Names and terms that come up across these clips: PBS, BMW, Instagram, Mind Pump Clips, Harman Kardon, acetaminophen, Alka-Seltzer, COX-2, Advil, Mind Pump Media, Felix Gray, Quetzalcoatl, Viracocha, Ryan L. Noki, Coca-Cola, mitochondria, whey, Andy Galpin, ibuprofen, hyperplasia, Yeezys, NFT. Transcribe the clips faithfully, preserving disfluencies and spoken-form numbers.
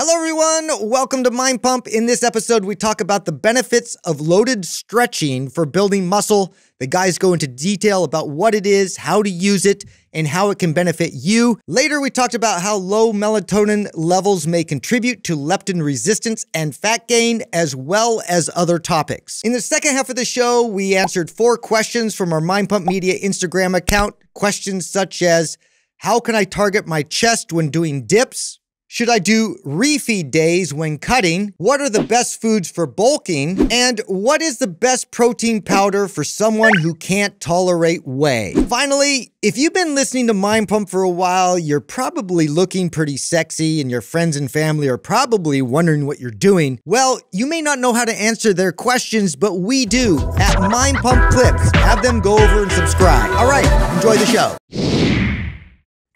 Hello everyone, welcome to Mind Pump. In this episode, we talk about the benefits of loaded stretching for building muscle. The guys go into detail about what it is, how to use it, and how it can benefit you. Later, we talked about how low melatonin levels may contribute to leptin resistance and fat gain, as well as other topics. In the second half of the show, we answered four questions from our Mind Pump Media Instagram account. Questions such as, how can I target my chest when doing dips? Should I do refeed days when cutting? What are the best foods for bulking? And what is the best protein powder for someone who can't tolerate whey? Finally, if you've been listening to Mind Pump for a while, you're probably looking pretty sexy and your friends and family are probably wondering what you're doing. Well, you may not know how to answer their questions, but we do at Mind Pump Clips. Have them go over and subscribe. All right, enjoy the show.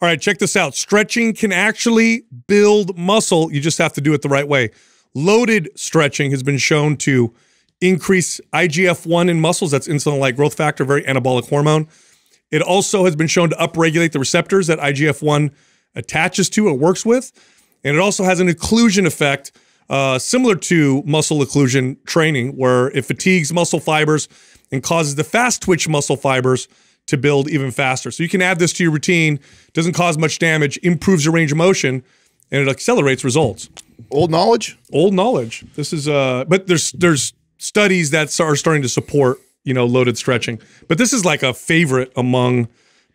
All right, check this out. Stretching can actually build muscle. You just have to do it the right way. Loaded stretching has been shown to increase I G F one in muscles. That's insulin-like growth factor, very anabolic hormone. It also has been shown to upregulate the receptors that I G F one attaches to or works with. And it also has an occlusion effect uh, similar to muscle occlusion training, where it fatigues muscle fibers and causes the fast twitch muscle fibers to build even faster. So you can add this to your routine, doesn't cause much damage, improves your range of motion, and it accelerates results. Old knowledge? Old knowledge. This is, uh, but there's there's studies that are starting to support, you know, loaded stretching. But this is like a favorite among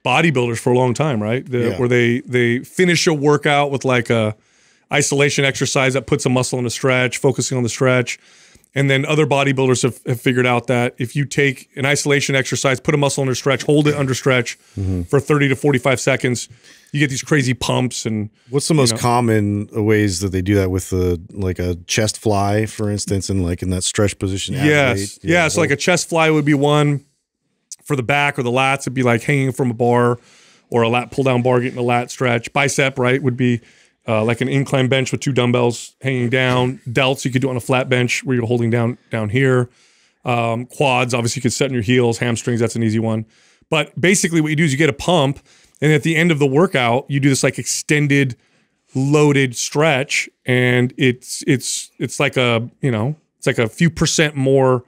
bodybuilders for a long time, right? The, yeah. Where they, they finish a workout with like a isolation exercise that puts a muscle in a stretch, focusing on the stretch. And then other bodybuilders have, have figured out that if you take an isolation exercise, put a muscle under stretch, hold it under stretch mm-hmm. for thirty to forty-five seconds, you get these crazy pumps. And what's the most know. common ways that they do that with the like a chest fly, for instance, and like in that stretch position? Yes, yeah. Know, so like a chest fly would be one for the back or the lats. It'd be like hanging from a bar or a lat pull down bar, getting a lat stretch. Bicep, right, would be Uh, like an incline bench with two dumbbells hanging down. Delts, you could do on a flat bench where you're holding down down here. Um, quads, obviously you could set in your heels. Hamstrings, that's an easy one. But basically what you do is you get a pump, and at the end of the workout, you do this like extended loaded stretch, and it's it's it's like a, you know, it's like a few percent more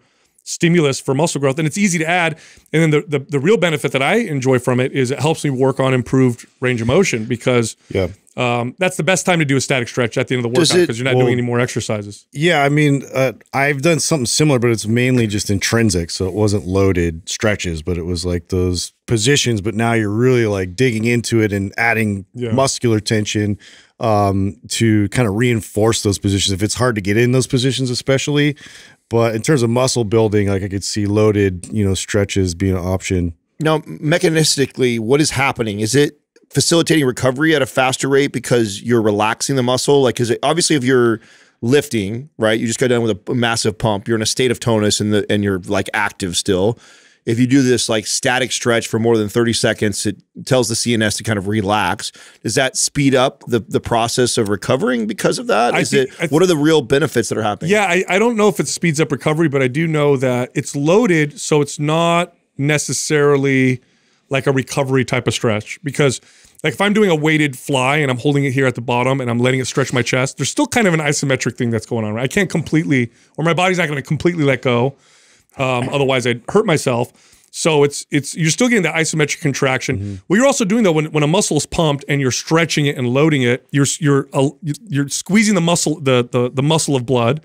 stimulus for muscle growth, and it's easy to add. And then the, the, the real benefit that I enjoy from it is it helps me work on improved range of motion, because yeah. um, that's the best time to do a static stretch at the end of the Does workout, because you're not well, doing any more exercises. Yeah, I mean, uh, I've done something similar, but it's mainly just intrinsic, so it wasn't loaded stretches, but it was like those positions, but now you're really like digging into it and adding yeah. muscular tension um, to kind of reinforce those positions. If it's hard to get in those positions, especially. But in terms of muscle building, like I could see loaded, you know, stretches being an option. Now, mechanistically, what is happening? Is it facilitating recovery at a faster rate because you're relaxing the muscle? Like, is it obviously if you're lifting, right? You just got done with a massive pump. You're in a state of tonus, and the and you're like active still. If you do this like static stretch for more than thirty seconds, it tells the C N S to kind of relax. Does that speed up the the process of recovering because of that? Is it, what are the real benefits that are happening? Yeah, I, I don't know if it speeds up recovery, but I do know that it's loaded, so it's not necessarily like a recovery type of stretch. Because like if I'm doing a weighted fly and I'm holding it here at the bottom and I'm letting it stretch my chest, there's still kind of an isometric thing that's going on, right? I can't completely, or my body's not going to completely let go. Um, otherwise, I'd hurt myself. So it's it's you're still getting the isometric contraction. Mm-hmm. What you're also doing though, when when a muscle is pumped and you're stretching it and loading it, you're you're uh, you're squeezing the muscle the the the muscle of blood.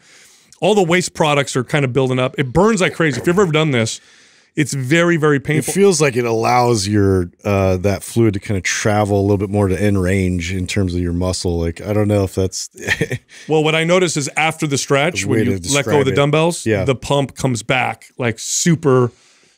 All the waste products are kind of building up. It burns like crazy. If you've ever done this, it's very, very painful. It feels like it allows your uh, that fluid to kind of travel a little bit more to end range in terms of your muscle. Like, I don't know if that's... Well, what I notice is after the stretch, when you let go of the dumbbells, yeah. the pump comes back like super,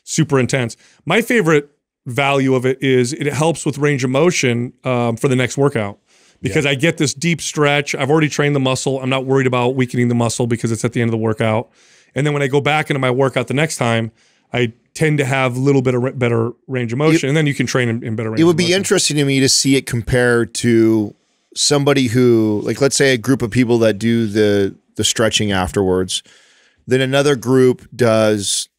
super intense. My favorite value of it is it helps with range of motion um, for the next workout, because yeah. I get this deep stretch. I've already trained the muscle. I'm not worried about weakening the muscle because it's at the end of the workout. And then when I go back into my workout the next time, I tend to have a little bit of better range of motion, it, and then you can train in, in better range of motion. It would be interesting to me to see it compared to somebody who, like let's say a group of people that do the, the stretching afterwards, then another group does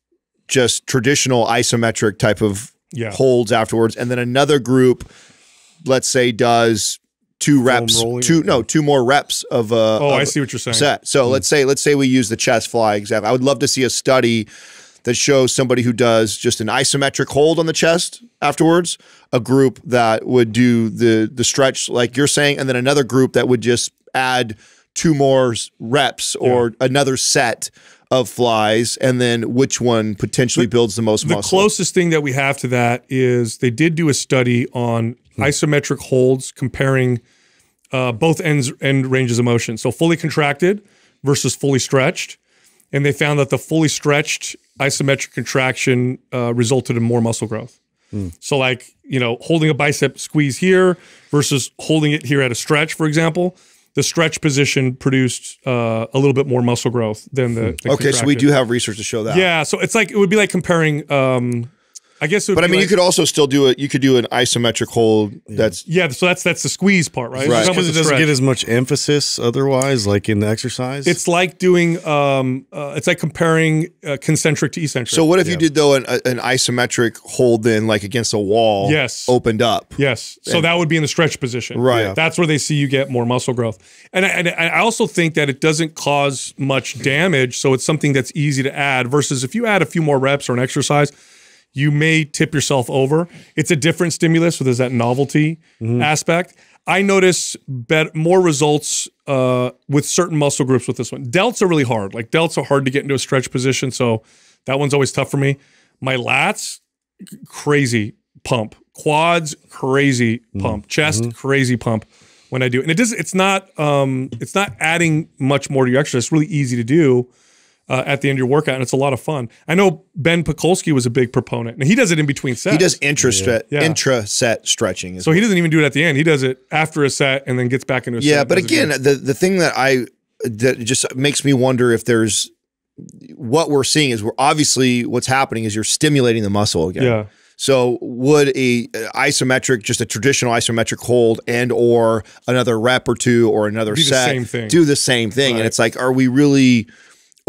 just traditional isometric type of yeah. holds afterwards, and then another group, let's say, does two reps, two no, two more reps of. Uh, oh, of I see what you're saying. Set. So mm. let's say let's say we use the chest fly example. I would love to see a study that shows somebody who does just an isometric hold on the chest afterwards, a group that would do the the stretch like you're saying, and then another group that would just add two more reps or yeah. another set of flies, and then which one potentially the, builds the most the muscle. The closest thing that we have to that is they did do a study on hmm. isometric holds comparing uh, both ends end ranges of motion. So fully contracted versus fully stretched. And they found that the fully stretched isometric contraction uh, resulted in more muscle growth. Mm. So like, you know, holding a bicep squeeze here versus holding it here at a stretch, for example, the stretch position produced uh, a little bit more muscle growth than the, the Okay, so we do have research to show that. Yeah, so it's like, it would be like comparing, um, I guess it would But be I mean, like, you could also still do it, you could do an isometric hold yeah. that's- Yeah, so that's that's the squeeze part, right? Right. Because it doesn't get as much emphasis otherwise, like in the exercise. It's like doing, um, uh, it's like comparing uh, concentric to eccentric. So what if yeah. you did though an, an isometric hold then like against a wall? Yes. Opened up. Yes, so that would be in the stretch position. Right. Yeah. That's where they see you get more muscle growth. And I, and I also think that it doesn't cause much damage, so it's something that's easy to add versus if you add a few more reps or an exercise, you may tip yourself over. It's a different stimulus, so there's that novelty mm-hmm. aspect. I notice bet more results uh, with certain muscle groups with this one. Delts are really hard. Like delts are hard to get into a stretch position, so that one's always tough for me. My lats, crazy pump. Quads, crazy mm-hmm. pump. Chest, mm-hmm. crazy pump when I do. And it does, it's not um, it's not adding much more to your exercise. It's really easy to do. Uh, at the end of your workout, and it's a lot of fun. I know Ben Pekulski was a big proponent, and he does it in between sets. He does intra-set yeah. intra set stretching. So well. He doesn't even do it at the end. He does it after a set and then gets back into a yeah, set. Yeah, but again, the, the thing that I that just makes me wonder if there's what we're seeing is we're obviously what's happening is you're stimulating the muscle again. Yeah. So would a isometric, just a traditional isometric hold and or another rep or two or another do set the same thing. do the same thing? Right. And it's like, are we really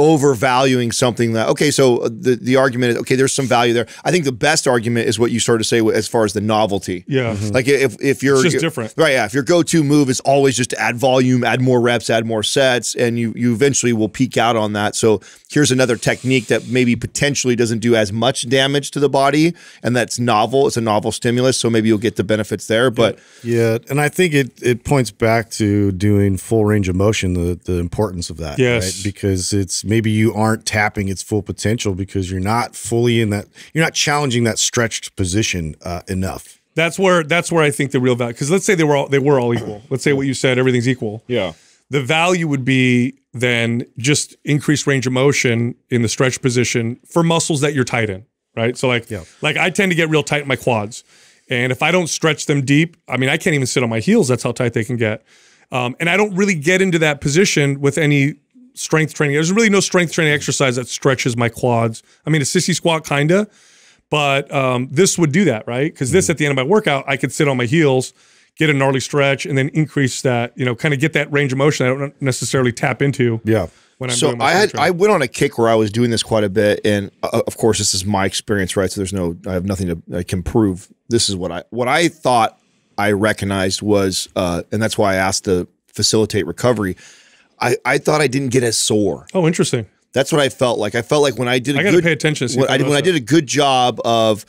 overvaluing something that, okay, so the, the argument is, okay, there's some value there. I think the best argument is what you sort of say as far as the novelty. Yeah. Mm-hmm. Like if, if you're- It's just you're, different. Right, yeah. If your go-to move is always just to add volume, add more reps, add more sets, and you, you eventually will peak out on that. So here's another technique that maybe potentially doesn't do as much damage to the body, and that's novel. It's a novel stimulus, so maybe you'll get the benefits there, but- Yeah, yeah. And I think it, it points back to doing full range of motion, the, the importance of that. Yes. Right? Because it's- maybe you aren't tapping its full potential because you're not fully in that, you're not challenging that stretched position uh, enough. That's where that's where I think the real value, because let's say they were all, they were all equal. Let's say what you said, everything's equal. Yeah. The value would be then just increased range of motion in the stretch position for muscles that you're tight in, right? So like, yeah. like I tend to get real tight in my quads. And if I don't stretch them deep, I mean, I can't even sit on my heels. That's how tight they can get. Um, and I don't really get into that position with any strength training. There's really no strength training exercise that stretches my quads. I mean, a sissy squat kinda, but um, this would do that, right? Because this, mm-hmm. at the end of my workout, I could sit on my heels, get a gnarly stretch, and then increase that, you know, kind of get that range of motion I don't necessarily tap into. Yeah. When I'm so doing my I had training. I went on a kick where I was doing this quite a bit, and uh, of course, this is my experience, right? So there's no, I have nothing to I can prove. This is what I what I thought I recognized was, uh, and that's why I asked to facilitate recovery. I, I thought I didn't get as sore. Oh, interesting. That's what I felt like. I felt like when I did a I gotta good, pay attention to when, I, when I did a good job of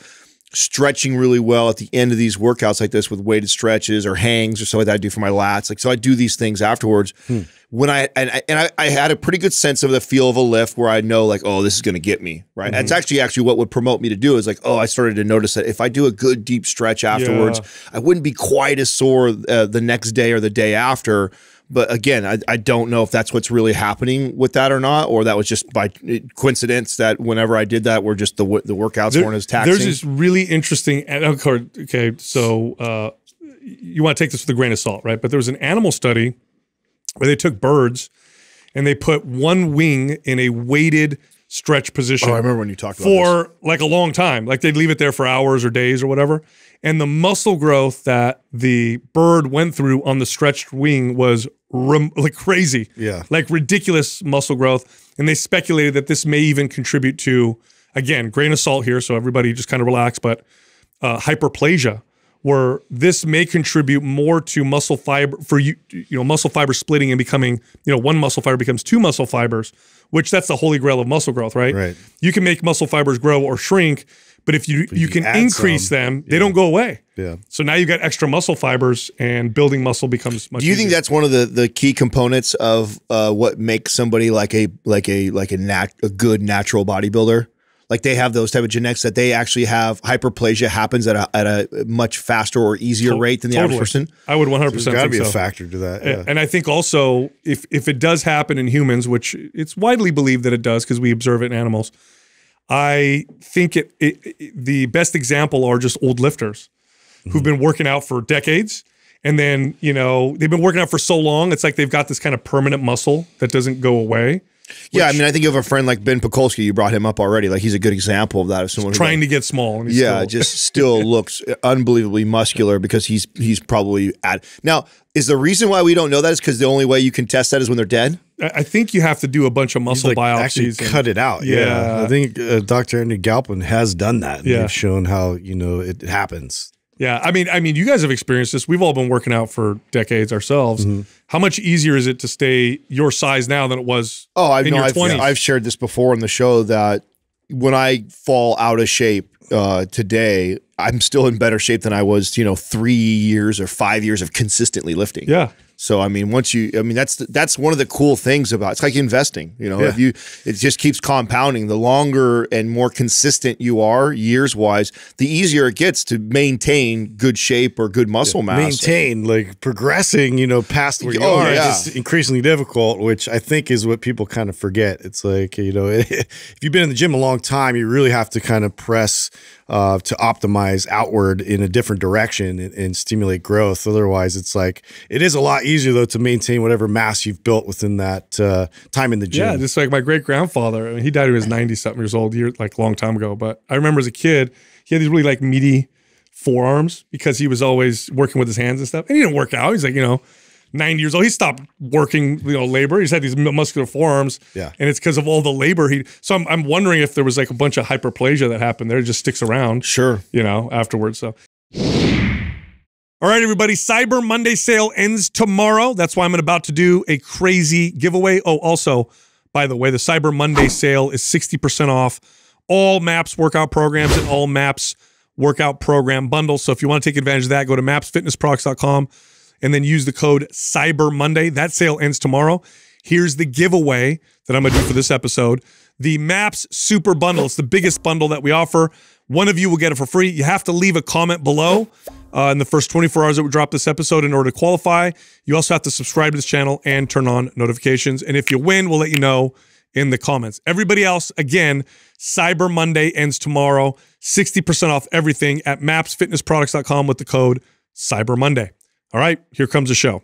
stretching really well at the end of these workouts like this with weighted stretches or hangs or something like that I do for my lats. Like, so I do these things afterwards. Hmm. When I and, I, and I, I had a pretty good sense of the feel of a lift where I know like, oh, this is going to get me, right? Mm-hmm. That's actually actually what would promote me to do is like, oh, I started to notice that if I do a good deep stretch afterwards, yeah. I wouldn't be quite as sore uh, the next day or the day after. But again, I, I don't know if that's what's really happening with that or not, or that was just by coincidence that whenever I did that, we're just the the workouts there, weren't as taxing. There's this really interesting, okay, so uh, you want to take this with a grain of salt, right? But there was an animal study where they took birds and they put one wing in a weighted stretch position. Oh, I remember when you talked about this. For like a long time. Like they'd leave it there for hours or days or whatever. And the muscle growth that the bird went through on the stretched wing was like crazy. Yeah. Like ridiculous muscle growth. And they speculated that this may even contribute to, again, grain of salt here, so everybody just kind of relax, but uh, hyperplasia, where this may contribute more to muscle fiber for you, you know, muscle fiber splitting and becoming, you know, one muscle fiber becomes two muscle fibers, which that's the holy grail of muscle growth, right? Right. You can make muscle fibers grow or shrink, but if you, but you, you can increase some, them, they yeah. don't go away. Yeah. So now you've got extra muscle fibers and building muscle becomes much easier. Do you easier. think that's one of the, the key components of uh, what makes somebody like a, like a, like a, nat a good natural bodybuilder? Like they have those type of genetics that they actually have hyperplasia happens at a, at a much faster or easier rate than the totally. average person. I would one hundred percent so gotta think be so. a factor to that. Yeah. And I think also if, if it does happen in humans, which it's widely believed that it does because we observe it in animals, I think it, it, it the best example are just old lifters mm-hmm. who've been working out for decades. And then, you know, they've been working out for so long. It's like they've got this kind of permanent muscle that doesn't go away. Which, yeah, I mean, I think you have a friend like Ben Pekulski. You brought him up already. Like he's a good example of that. Of someone trying who, like, to get small. And yeah, still just still looks unbelievably muscular because he's he's probably at now. Is the reason why we don't know that is because the only way you can test that is when they're dead? I think you have to do a bunch of muscle like, biopsies. Actually, cut it out. Yeah, yeah. I think uh, Doctor Andy Galpin has done that. And yeah, they've shown how you know it happens. Yeah, I mean, I mean, you guys have experienced this. We've all been working out for decades ourselves. Mm-hmm. How much easier is it to stay your size now than it was oh, I, in no, your I've, twenties? I've shared this before on the show that when I fall out of shape uh, today, I'm still in better shape than I was, you know, three years or five years of consistently lifting. Yeah. So, I mean, once you, I mean, that's, that's one of the cool things about, it's like investing, you know, yeah. if you, it just keeps compounding. The longer and more consistent you are years wise, the easier it gets to maintain good shape or good muscle yeah. mass. Maintain like progressing, you know, past where you oh, are yeah. is increasingly difficult, which I think is what people kind of forget. It's like, you know, if you've been in the gym a long time, you really have to kind of press uh, to optimize outward in a different direction and, and stimulate growth. Otherwise it's like, it is a lot easier. Easier though to maintain whatever mass you've built within that uh, time in the gym. Yeah, just like my great grandfather. I mean, he died when he was ninety something years old, year like long time ago. But I remember as a kid, he had these really like meaty forearms because he was always working with his hands and stuff. And he didn't work out. He's like you know, ninety years old. He stopped working, you know, labor. He's had these muscular forearms. Yeah, and it's because of all the labor he. So I'm I'm wondering if there was like a bunch of hyperplasia that happened there. It just sticks around. Sure, you know, afterwards. So. All right, everybody, Cyber Monday sale ends tomorrow. That's why I'm about to do a crazy giveaway. Oh, also, by the way, the Cyber Monday sale is sixty percent off all MAPS workout programs and all MAPS workout program bundles. So if you want to take advantage of that, go to maps fitness products dot com and then use the code Cyber Monday. That sale ends tomorrow. Here's the giveaway that I'm going to do for this episode. The MAPS Super Bundle. It's the biggest bundle that we offer. One of you will get it for free. You have to leave a comment below uh, in the first twenty-four hours that we drop this episode in order to qualify. You also have to subscribe to this channel and turn on notifications. And if you win, we'll let you know in the comments. Everybody else, again, Cyber Monday ends tomorrow. sixty percent off everything at maps fitness products dot com with the code Cyber Monday. All right, here comes the show.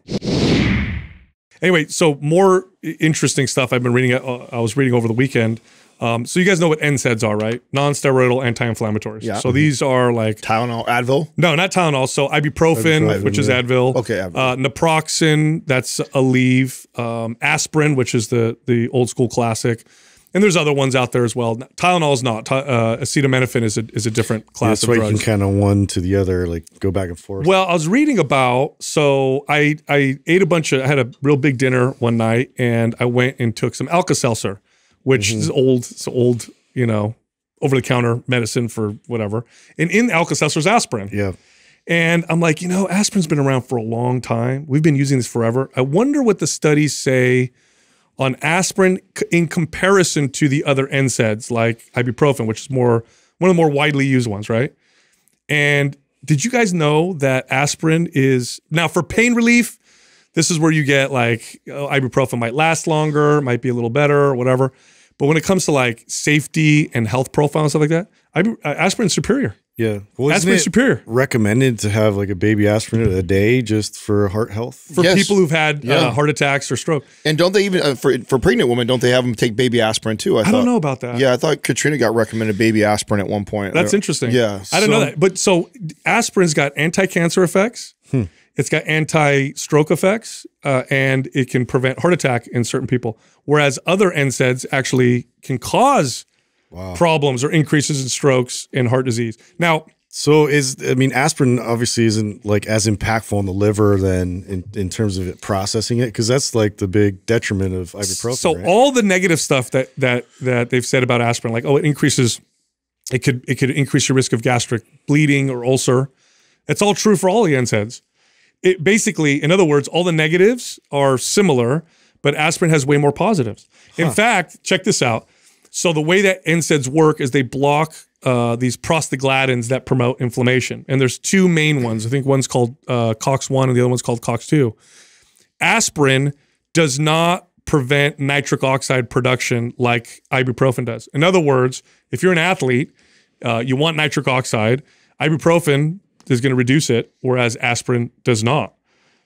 Anyway, so more interesting stuff I've been reading. Uh, I was reading over the weekend. Um, so you guys know what N SAIDs are, right? Non-steroidal anti-inflammatories. Yeah. So mm-hmm. these are like Tylenol, Advil. No, not Tylenol. So ibuprofen, ibuprofen which is yeah. Advil. Okay. Advil. Uh, naproxen, that's Aleve. Um, aspirin, which is the the old school classic, and there's other ones out there as well. Tylenol is not. Uh, acetaminophen is a is a different class yeah, of drugs. That's why you can kind of one to the other, like go back and forth. Well, I was reading about. So I I ate a bunch of. I had a real big dinner one night, and I went and took some Alka-Seltzer. Which mm-hmm. is old, it's old, you know, over-the-counter medicine for whatever. And in Alka-Seltzer's aspirin. Yeah. And I'm like, you know, aspirin's been around for a long time. We've been using this forever. I wonder what the studies say on aspirin in comparison to the other N SAIDs, like ibuprofen, which is more one of the more widely used ones, right? And did you guys know that aspirin is now for pain relief? This is where you get like oh, ibuprofen might last longer, might be a little better, or whatever. But when it comes to like safety and health profile and stuff like that, aspirin's superior. Yeah. Well, aspirin's superior. Recommended to have like a baby aspirin a day just for heart health? For yes. people who've had yeah. uh, heart attacks or stroke. And don't they even, uh, for, for pregnant women, don't they have them take baby aspirin too? I, I thought, don't know about that. Yeah, I thought Katrina got recommended baby aspirin at one point. That's interesting. Yeah. I didn't so, know that. But so aspirin's got anti-cancer effects. Hmm. It's got anti-stroke effects, uh, and it can prevent heart attack in certain people, whereas other N SAIDs actually can cause wow. problems or increases in strokes and heart disease. Now, So is, I mean, aspirin obviously isn't like as impactful on the liver than in, in terms of it processing it, because that's like the big detriment of ibuprofen. So right? all the negative stuff that that that they've said about aspirin, like, oh, it increases, it could it could increase your risk of gastric bleeding or ulcer. That's all true for all the N SAIDs. It basically, in other words, all the negatives are similar, but aspirin has way more positives. Huh. In fact, check this out. So the way that N SAIDs work is they block uh, these prostaglandins that promote inflammation. And there's two main ones. I think one's called uh, COX one and the other one's called COX two. Aspirin does not prevent nitric oxide production like ibuprofen does. In other words, if you're an athlete, uh, you want nitric oxide, ibuprofen is going to reduce it, whereas aspirin does not.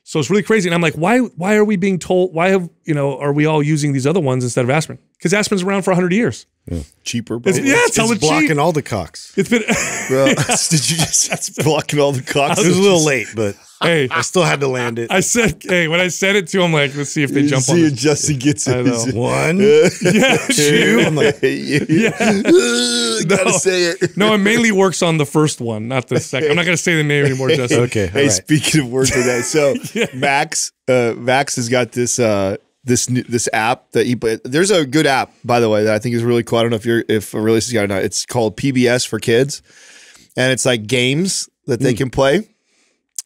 So it's really crazy. And I'm like, why, why are we being told, why have, you know, are we all using these other ones instead of aspirin? Because aspirin's around for one hundred years. Yeah. Cheaper, bro. It's, yeah, it's, it's blocking cheap. all the COX. It's been. Bro, did you just, it's blocking all the COX? It was a little late, but hey, I still had to land it. I said, hey, when I said it to him, like, let's see if they you jump see on it. Justin gets it. One, yeah, two. I'm like, yeah. No, gotta say it. No, it mainly works on the first one, not the second. I'm not gonna say the name anymore, Justin. Okay. Hey, right. Speaking of words with that, so yeah. Max, uh, Max has got this. Uh, This this app that you put, there's a good app, by the way, that I think is really cool. I don't know if you're if a release is got it or not. It's called P B S for Kids, and it's like games that they mm. can play.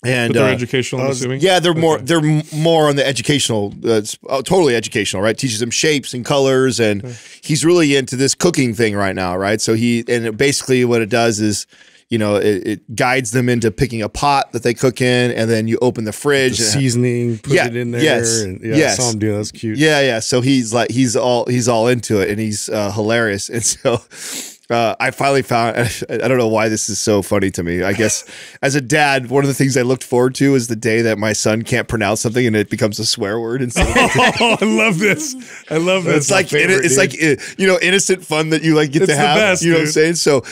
And but they're uh, educational, I'm assuming. Yeah, they're okay. more they're more on the educational, uh, oh, totally educational, right? Teaches them shapes and colors, and okay. he's really into this cooking thing right now, right? So he and it basically what it does is, you know, it, it guides them into picking a pot that they cook in, and then you open the fridge, the seasoning, put yeah, it in there. Yes, and, yeah, yes. I saw him do that. That's cute. Yeah, yeah. So he's like, he's all, he's all into it, and he's uh, hilarious. And so uh, I finally found, I don't know why this is so funny to me. I guess as a dad, one of the things I looked forward to is the day that my son can't pronounce something and it becomes a swear word. And oh, I love this. I love this. It's like, favorite, it's like, you know, innocent fun that you like get it's to have. The best, you know dude. What I'm saying? So.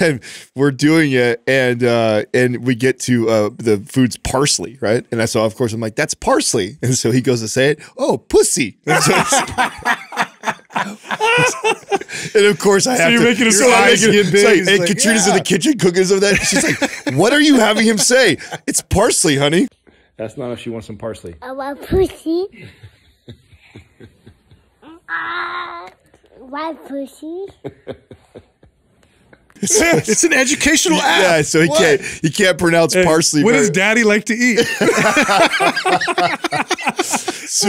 And we're doing it, and uh, and we get to uh, the food's parsley, right? And I saw, of course, I'm like, that's parsley. And so he goes to say it, oh, pussy. And, so and of course, I so have you're to. Making your so eyes making, get big. Like, and like, Katrina's yeah. in the kitchen cooking some of that. She's like, what are you having him say? It's parsley, honey. That's not if she wants some parsley. I want pussy. I want pussy. It's, it's an educational app. Yeah, so he what? can't he can't pronounce and parsley. What does daddy like to eat? So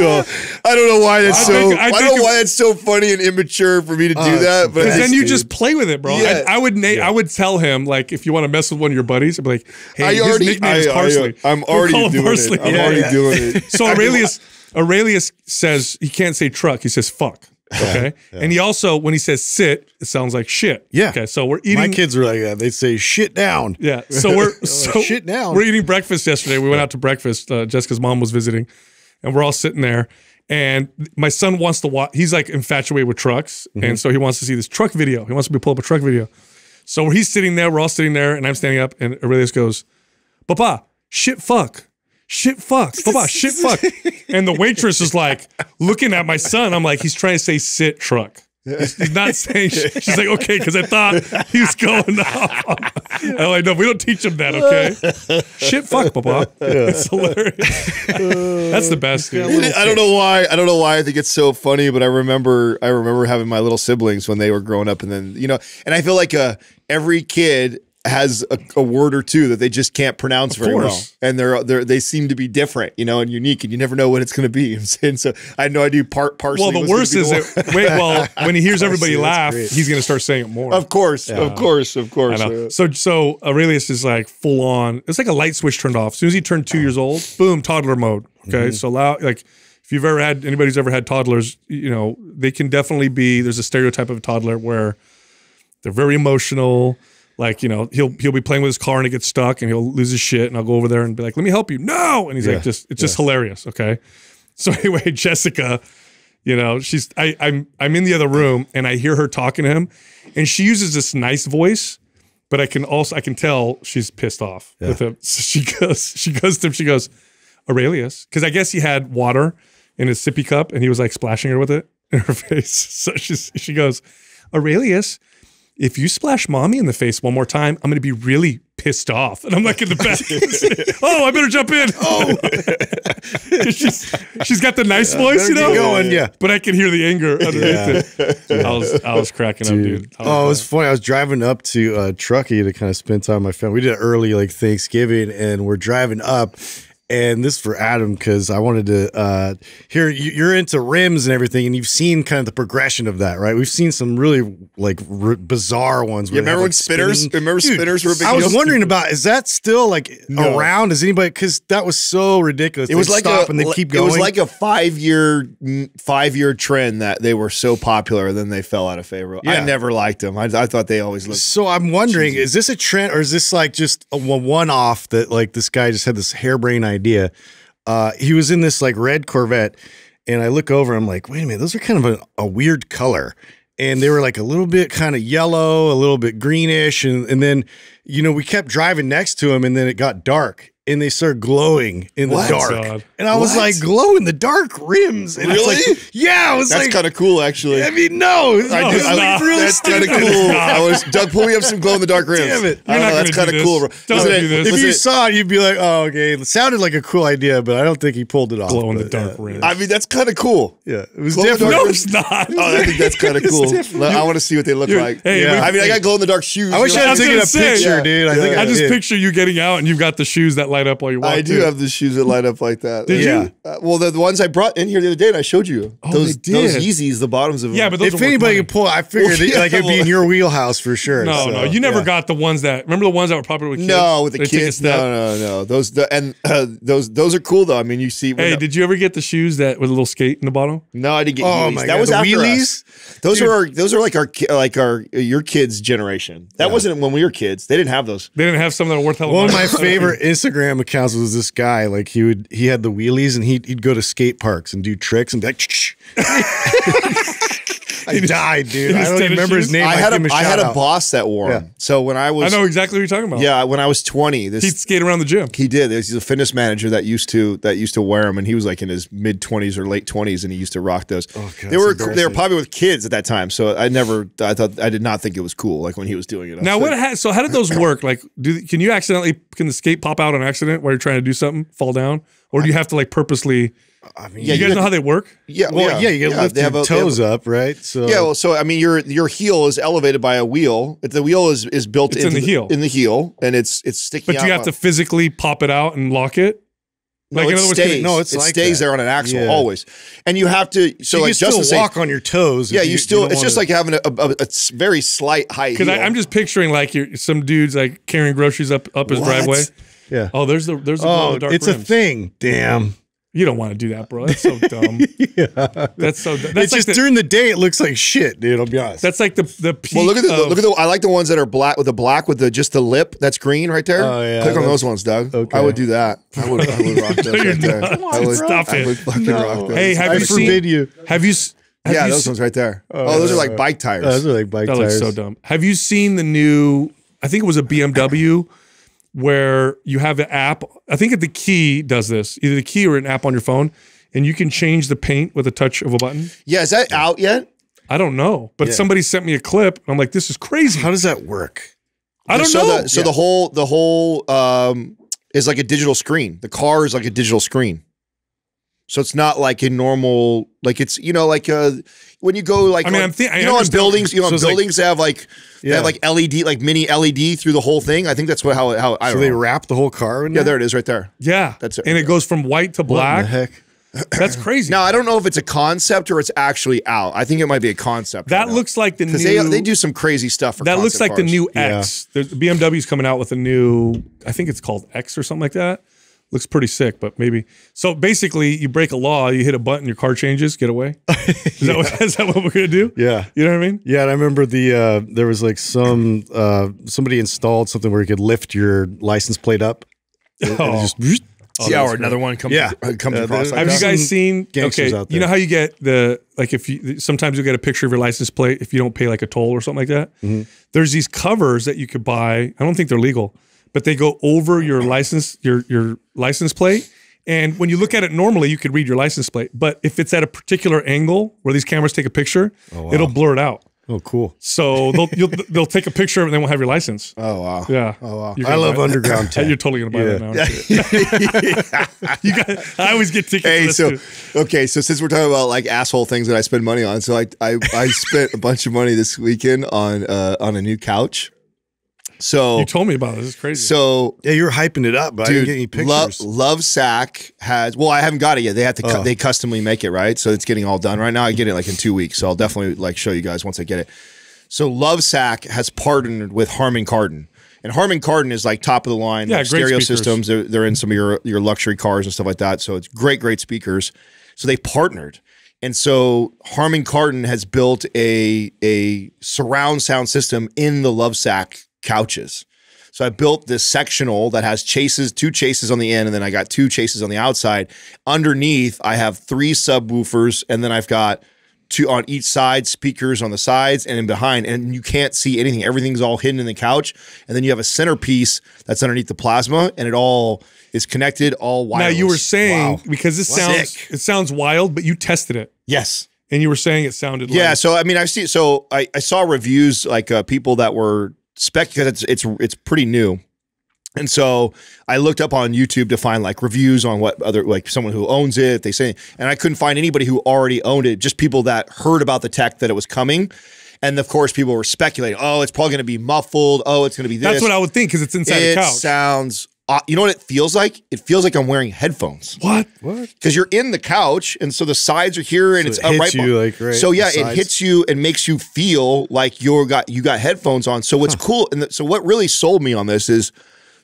I don't know why that's I so think, I, I don't know why that's so funny and immature for me to do uh, that. But because then you dude. just play with it, bro. Yeah. I, I would yeah. I would tell him, like, if you want to mess with one of your buddies, I'd be like, hey, I his already, nickname I, is parsley. I, I, I'm already we'll doing parsley. it. I'm yeah, already yeah. doing it. So Aurelius Aurelius says he can't say truck. He says fuck. Okay, yeah, yeah. And he also, when he says sit, it sounds like shit. Yeah. Okay, so we're eating. My kids are like that. They say shit down. Yeah. So we're so shit down. We're eating breakfast yesterday. We went out to breakfast. Uh, Jessica's mom was visiting, and we're all sitting there. And my son wants to watch. He's like infatuated with trucks, mm-hmm. and so he wants to see this truck video. He wants me to pull up a truck video. So he's sitting there. We're all sitting there, and I'm standing up, and Aurelius goes, "Papa, shit, fuck." Shit fuck, Papa, shit fuck. And the waitress is like looking at my son. I'm like, he's trying to say sit truck. He's, he's not saying, sh she's like, okay, because I thought he was going off. I'm like, no, we don't teach him that, okay? Shit fuck, Papa. It's hilarious. That's the best, dude. I don't know why. I don't know why I think it's so funny, but I remember I remember having my little siblings when they were growing up, and then, you know, and I feel like uh, every kid has a, a word or two that they just can't pronounce very well, and they're, they're they seem to be different, you know, and unique, and you never know what it's going to be. And so I had no idea. Part parsley. Well, the worst is that wait, well, when he hears parsley, everybody laugh, great. he's going to start saying it more. Of course, yeah. of course, of course. Yeah. So so Aurelius is like full on. It's like a light switch turned off. As soon as he turned two years old, boom, toddler mode. Okay, mm-hmm. so loud. Like if you've ever had anybody's ever had toddlers, you know they can definitely be. There's a stereotype of a toddler where they're very emotional. Like, you know, he'll he'll be playing with his car and it gets stuck and he'll lose his shit, and I'll go over there and be like, let me help you. No. And he's yeah, like, just it's yeah. just hilarious. Okay. So anyway, Jessica, you know, she's I I'm I'm in the other room and I hear her talking to him, and she uses this nice voice, but I can also I can tell she's pissed off yeah. with him. So she goes, she goes to him, she goes, Aurelius, because I guess he had water in his sippy cup and he was like splashing her with it in her face. So she's, she goes, Aurelius, if you splash mommy in the face one more time, I'm going to be really pissed off. And I'm like in the back. Oh, I better jump in. Oh, she's, she's got the nice yeah, voice, you know, going, yeah. But I can hear the anger underneath yeah. it. Dude, I was, I was cracking dude. up, dude. Oh, it was funny. I was driving up to uh, Truckee to kind of spend time with my family. We did an early like Thanksgiving and we're driving up. And this is for Adam, because I wanted to uh, hear you, you're into rims and everything, and you've seen kind of the progression of that, right? We've seen some really like r bizarre ones. Yeah, remember have, like, when spinners? Spinning. Remember Dude, spinners were a big I was deal. wondering about is that still like no. around? Is anybody because that was so ridiculous? It was like stop a, and they keep going. It was like a five year five year trend that they were so popular, and then they fell out of favor. Yeah. I never liked them. I, I thought they always looked. So I'm wondering, cheesy. Is this a trend or is this like just a one off that like this guy just had this harebrained idea? idea. Uh, he was in this like red Corvette and I look over, I'm like, wait a minute, those are kind of a, a weird color. And they were like a little bit kind of yellow, a little bit greenish. And, and then, you know, we kept driving next to him and then it got dark and they started glowing in the what? dark. God. And I what? was like, glow in the dark rims. And really? I was like, yeah. I was that's like, kind of cool actually. I mean, no, no I do, I, like, really that's kind of cool. I was Doug, pull me up some glow in the dark rims. Damn it. I don't know, that's kind of cool. Listen, do this. If Listen, you saw it, you'd be like, oh, okay. It sounded like a cool idea, but I don't think he pulled it off. Glow in the dark yeah. rims. I mean, that's kind of cool. Yeah. It was glow different. No, it's not. Oh, I think that's kind of cool. I want to see what they look like. Hey, yeah. I mean, I got glow in the dark shoes. I wish I had taken a picture, dude. I think I just picture you getting out and you've got the shoes that light up while you're walking. I do have the shoes that light up like that. Did yeah. you? Uh, well, the, the ones I brought in here the other day and I showed you. Oh, those, they did. Those Yeezys, the bottoms of them. Yeah, but those if anybody could pull, I figured well, yeah, like it'd well, be in your wheelhouse for sure. No, so, no, you never yeah. got the ones that. Remember the ones that were popular with kids? No, with the kids. No, no, no. Those the, and uh, those those are cool though. I mean, you see. Hey, the, did you ever get the shoes that with a little skate in the bottom? No, I didn't get. Oh wheelies. my god, that was the after wheelies. Us. Those Dude. are our, those are like our like our your kids' generation. That yeah. wasn't when we were kids. They didn't have those. They didn't have something that worth. One of my favorite Instagram accounts was this guy. Like he would he had the wheelies and he'd, he'd go to skate parks and do tricks and be like, shh, shh. I died, dude. I don't remember his name. I had a, I had a boss that wore him. Yeah. So when I was, I know exactly what you're talking about. Yeah, when I was twenty, this he'd skate around the gym. He did. He's a fitness manager that used to that used to wear him, and he was like in his mid twenties or late twenties, and he used to rock those. Oh, God, they were they were probably with kids at that time, so I never, I thought, I did not think it was cool. Like when he was doing it. Now what? Ha so how did those work? Like, do can you accidentally can the skate pop out on accident while you're trying to do something, fall down, or do you have to like purposely? I mean, yeah, you, you guys gotta, know how they work? Yeah, well, yeah, yeah you gotta yeah, lift your a, toes a, up, right? So yeah, well, so I mean, your your heel is elevated by a wheel. The wheel is is built it's in the, the heel, in the heel, and it's it's sticking. But out. But you have to physically pop it out and lock it. Like, no, it stays. Words, no, it's it like stays that. there on an axle yeah. always, and you have to. So, so you like still Justin walk say, on your toes. Yeah, you, you still. You it's just to... like having a, a, a very slight high. Because I'm just picturing like you're, some dude's like carrying groceries up up his what? driveway. Yeah. Oh, there's the there's oh, it's a thing. Damn. You don't want to do that, bro. That's so dumb. yeah. That's so dumb. That's it's like just the, during the day, it looks like shit, dude. I'll be honest. That's like the, the peak Well, look at the, of, look at the, I like the ones that are black with the black with the, just the lip that's green right there. Oh, yeah. Click on those ones, Doug. Okay. I would do that. I would, I would rock those no, right there. Come on, I would, stop I it. I would fucking no. rock those. Hey, have I you seen, you. have you, have yeah, you those ones right there. Oh, oh those uh, are like bike tires. Uh, those are like bike that tires. That looks so dumb. Have you seen the new, I think it was a B M W where you have an app, I think the key does this, either the key or an app on your phone, and you can change the paint with a touch of a button. Yeah, is that out yet? I don't know, but yeah. somebody sent me a clip, and I'm like, this is crazy. How does that work? I don't so know. The, so yeah. the whole, the whole um, is like a digital screen. The car is like a digital screen. So it's not like a normal, like it's, you know, like uh, when you go like, I mean, on, I'm th I you know, on buildings, you know, so on buildings like, they have like, yeah. they have like L E D, like mini L E D through the whole thing. I think that's what, how, how I So they know. wrap the whole car in Yeah, there? there it is right there. Yeah. That's it. And it goes from white to black. What the heck? That's crazy. Now, I don't know if it's a concept or it's actually out. I think it might be a concept. That right looks now. like the new... They, they do some crazy stuff for That looks like cars. the new X. Yeah. There's, B M W's coming out with a new, I think it's called X or something like that. Looks pretty sick, but maybe. So basically, you break a law, you hit a button, your car changes, get away. Is, yeah. that, what, is that what we're going to do? Yeah. You know what I mean? Yeah, and I remember the uh, there was like some, uh, somebody installed something where you could lift your license plate up. And, oh. And just, oh, yeah, or great. another one comes, yeah. comes yeah, across. Like have that. you guys seen, okay, out there. you know how you get the, like if you, sometimes you'll get a picture of your license plate if you don't pay like a toll or something like that. Mm-hmm. There's these covers that you could buy. I don't think they're legal. But they go over your license, your your license plate, and when you look at it normally, you could read your license plate. But if it's at a particular angle where these cameras take a picture, oh, wow. it'll blur it out. Oh, cool. So they'll you'll, they'll take a picture of it and they won't have your license. Oh, wow. Yeah. Oh, wow. I love underground tech. You're totally going to buy yeah. that now. You got, I always get tickets. Hey, so, okay, so since we're talking about like asshole things that I spend money on, so I I, I spent a bunch of money this weekend on uh, on a new couch. So you told me about it. This is crazy. So yeah, you were hyping it up, but dude, I didn't get any pictures. Lo Lovesac has well, I haven't got it yet. They have to uh. they customly make it, right? So it's getting all done right now. I get it like in two weeks, so I'll definitely like show you guys once I get it. So Lovesac has partnered with Harman Kardon, and Harman Kardon is like top of the line yeah, like stereo speakers. systems. They're, they're in some of your your luxury cars and stuff like that. So it's great, great speakers. So they partnered. And so Harman Kardon has built a a surround sound system in the Lovesac couches. So I built this sectional that has chases, two chases on the end, and then I got two chases on the outside. Underneath, I have three subwoofers, and then I've got two on each side, speakers on the sides and in behind, and you can't see anything. Everything's all hidden in the couch. And then you have a centerpiece that's underneath the plasma, and it all is connected, all wireless. Now you were saying, wow. because this sounds, Sick. it sounds wild, but you tested it. Yes. And you were saying it sounded like. Yeah, so I mean, I've seen, so I, I saw reviews like uh, people that were spec because it's it's it's pretty new, and so I looked up on YouTube to find like reviews on what other like someone who owns it they say, and I couldn't find anybody who already owned it. Just people that heard about the tech that it was coming, and of course people were speculating. Oh, it's probably going to be muffled. Oh, it's going to be this. That's what I would think because it's inside it the couch. It sounds. Uh, you know what it feels like? It feels like I'm wearing headphones. What? What? Because you're in the couch, and so the sides are here, and so it's it hits you, like, right. So yeah, it hits you and makes you feel like you're got you got headphones on. So what's huh. cool, and the, so what really sold me on this is,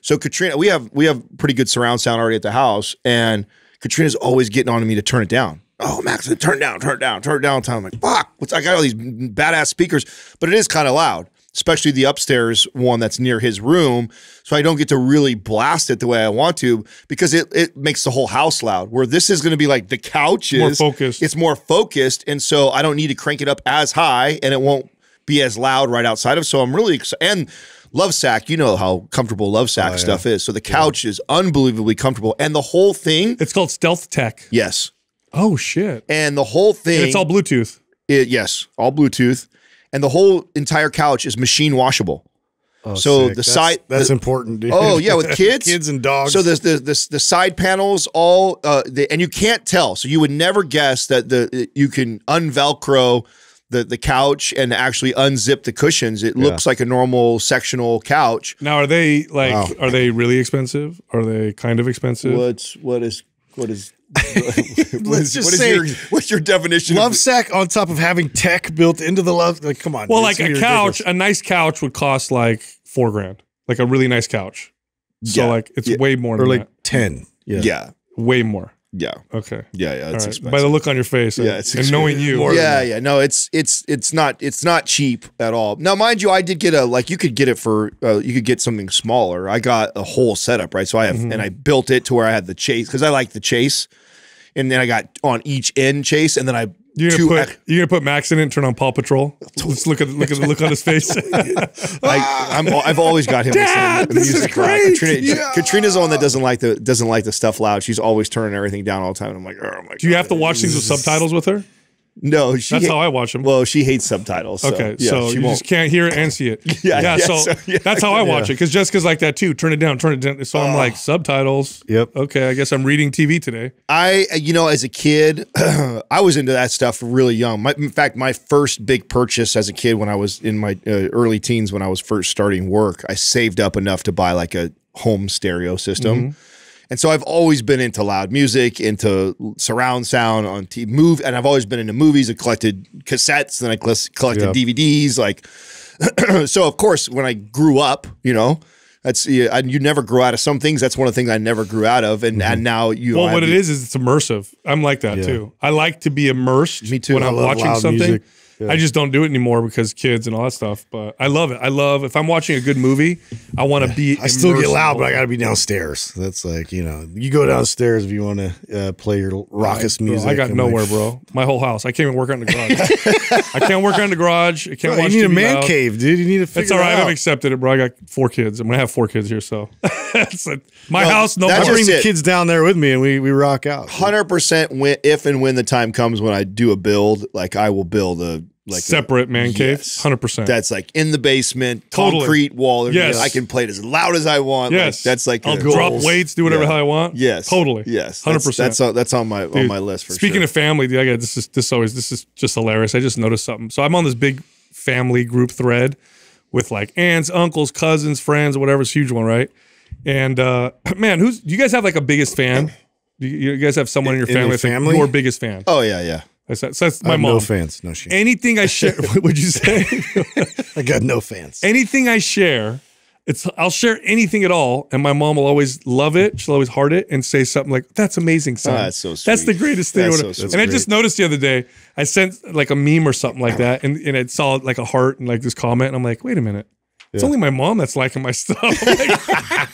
so Katrina, we have we have pretty good surround sound already at the house, and Katrina's always getting on to me to turn it down. Oh, Max, turn it down, turn it down, turn it down. I'm like, fuck, what's, I got all these badass speakers, but it is kind of loud. Especially the upstairs one that's near his room, so I don't get to really blast it the way I want to because it it makes the whole house loud. Where this is going to be like the couch is more focused. It's more focused, and so I don't need to crank it up as high, and it won't be as loud right outside of. So I'm really excited. And Lovesac, you know how comfortable Lovesac oh, stuff yeah. is. So the couch yeah. is unbelievably comfortable, and the whole thing. It's called Stealth Tech. Yes. Oh shit! And the whole thing. And it's all Bluetooth. It, yes, all Bluetooth. And the whole entire couch is machine washable. Oh, so sick. the that's, side that's the, important. Dude. Oh yeah, with kids, kids and dogs. So the the the, the side panels all uh, the, and you can't tell. So you would never guess that the you can unvelcro the the couch and actually unzip the cushions. It yeah. looks like a normal sectional couch. Now are they like wow. are they really expensive? Are they kind of expensive? What's what is what is. Let's what is, just what is say, your, what's your definition? Lovesac on top of having tech built into the love, like come on. Well, dude, like a couch, ridiculous. a nice couch would cost like four grand, like a really nice couch. So yeah. like it's yeah. way more, than or like that. ten, yeah. yeah, way more, yeah. Okay, yeah, yeah. It's right. By the look on your face, yeah, and, it's and knowing you, yeah, yeah. No, it's it's it's not it's not cheap at all. Now, mind you, I did get a like you could get it for uh, you could get something smaller. I got a whole setup, right? So I have mm-hmm. and I built it to where I had the chase because I like the chase. And then I got on each end chase, and then I you're gonna, put, you're gonna put Max in it and turn on Paw Patrol. Let's look at look at the look on his face. I, I'm, I've always got him. Dad, the this music is great. Katrina, yeah. Katrina's the one that doesn't like the doesn't like the stuff loud. She's always turning everything down all the time. And I'm like, oh my God. Do you have to watch these with subtitles with her? No, she that's how I watch them. Well, she hates subtitles. So, okay, yeah, so she you won't. just can't hear it and see it. yeah, yeah, yeah, so, so yeah, that's how I watch yeah. it because Jessica's like that too. Turn it down, turn it down. So uh, I'm like subtitles. Yep. Okay, I guess I'm reading T V today. I, you know, as a kid, I was into that stuff really young. My, in fact, my first big purchase as a kid when I was in my uh, early teens, when I was first starting work, I saved up enough to buy like a home stereo system. Mm-hmm. And so I've always been into loud music, into surround sound on T V, move, and I've always been into movies. I collected cassettes, then I collected yeah. D V Ds. Like, so of course, when I grew up, you know, that's you, I, you never grow out of some things. That's one of the things I never grew out of, and mm-hmm. and now you. Well, know, what I, it is is it's immersive. I'm like that yeah. too. I like to be immersed. Me too. When I I'm watching something, yeah. I just don't do it anymore because kids and all that stuff. But I love it. I love if I'm watching a good movie, I want to be. I still get loud, but I got to be downstairs. That's like you know, you go downstairs if you want to uh, play your raucous right, music. Bro, I got I'm nowhere, like, bro. My whole house. I can't even work out in the garage. I can't work out in the garage. I can't. Bro, watch you need T V a man out. cave, dude. You need to figure it out. It's all right. I've accepted it, bro. I got four kids. I'm gonna have four kids here, so it's like, my well, house. No, I bring the kids down there with me, and we we rock out. Hundred percent. When if and when the time comes when I do a build, like I will build a. like separate a, man cave, hundred yes. percent. That's like in the basement, totally. Concrete wall. Yes, I can play it as loud as I want. Yes, like, that's like I'll drop weights, do whatever yeah. I want. Yes, totally. Yes, hundred percent. That's that's on my Dude, on my list for speaking sure. of family. I got this is this always this is just hilarious. I just noticed something. So I'm on this big family group thread with like aunts, uncles, cousins, friends, whatever. It's a huge one, right? And uh, man, who's do you guys have like a biggest fan? Do you, you guys have someone in, in your family? In your family? Your biggest fan? Oh yeah, yeah. So that's my I have mom. No fans, no shame. Anything I share, what would you say? I got no fans. Anything I share, it's I'll share anything at all, and my mom will always love it. She'll always heart it and say something like, "That's amazing, son. Oh, that's so sweet. That's the greatest thing." That's so sweet. And I just noticed the other day, I sent like a meme or something like that, and and I saw like a heart and like this comment, and I'm like, "Wait a minute, it's yeah. only my mom that's liking my stuff." Like,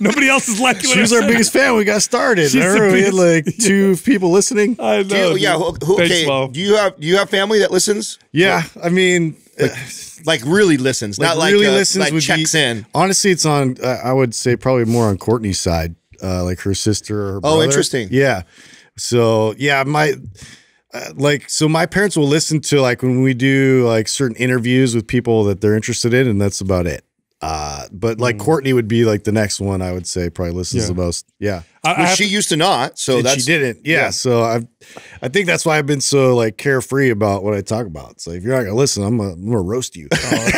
nobody else is liking. She was our biggest fan. We got started. She's I remember we had like two people listening. I know. Do you, yeah. Who, okay. Thanks, do you have do you have family that listens? Yeah. What? I mean, like, like really listens, like not like really uh, listens. Like checks be, in. Honestly, it's on. Uh, I would say probably more on Courtney's side, uh, like her sister or her brother. Oh, interesting. Yeah. So yeah, my. Uh, like, so my parents will listen to like when we do like certain interviews with people that they're interested in, and that's about it. Uh, but like mm. Courtney would be like the next one I would say probably listens yeah. the most. Yeah. I, well, I she to, used to not, so that she didn't. Yeah. yeah. So I, I think that's why I've been so like carefree about what I talk about. So if you're not gonna listen, I'm gonna, I'm gonna roast you. Oh,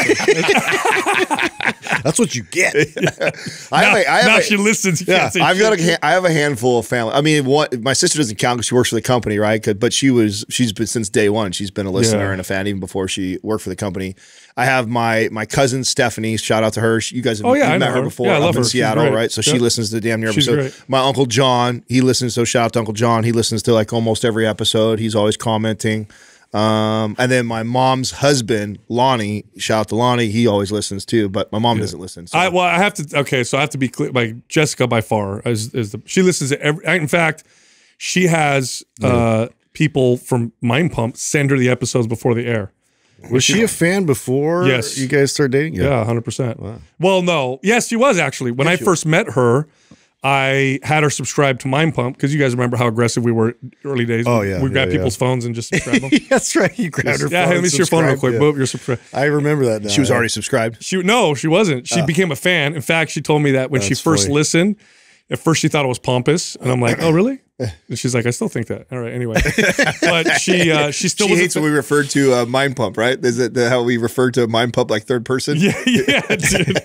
that's what you get. Yeah. I now, have a, I have now a, she listens. You yeah. I've got a, I have a handful of family. I mean, what my sister doesn't count because she works for the company, right? But she was, she's been since day one. She's been a listener yeah. and a fan even before she worked for the company. I have my my cousin Stephanie. Shout out to her. She, you guys have oh, yeah, met her, her before yeah, I love in her. Seattle, right? So yep. she listens to the damn near She's episode. Great. My uncle John, he listens. So shout out to Uncle John. He listens to like almost every episode. He's always commenting. Um, and then my mom's husband Lonnie. Shout out to Lonnie. He always listens too. But my mom yeah. doesn't listen. So. I, well, I have to. Okay, so I have to be clear. Like Jessica, by far, is, is the she listens to every. In fact, she has uh, mm. people from Mind Pump send her the episodes before the air. Was she a fan before yes. you guys started dating? Yeah, one hundred percent. Wow. Well, no. Yes, she was actually. When yes, I first was. met her, I had her subscribe to Mind Pump because you guys remember how aggressive we were early days. Oh, yeah. We yeah, grabbed yeah. people's phones and just subscribed them. That's right. You grabbed her yeah, phone. Yeah, let me see your phone real quick. Yeah. Boop, you're subscribed. I remember that now. She was yeah. already subscribed. She No, she wasn't. She uh, became a fan. In fact, she told me that when she first funny. listened, at first she thought it was pompous. And I'm like, oh, really? And she's like, I still think that. All right, anyway. But she uh, she still she hates when we refer to uh, Mind Pump, right? Is it the, how we refer to Mind Pump like third person? Yeah, yeah, dude.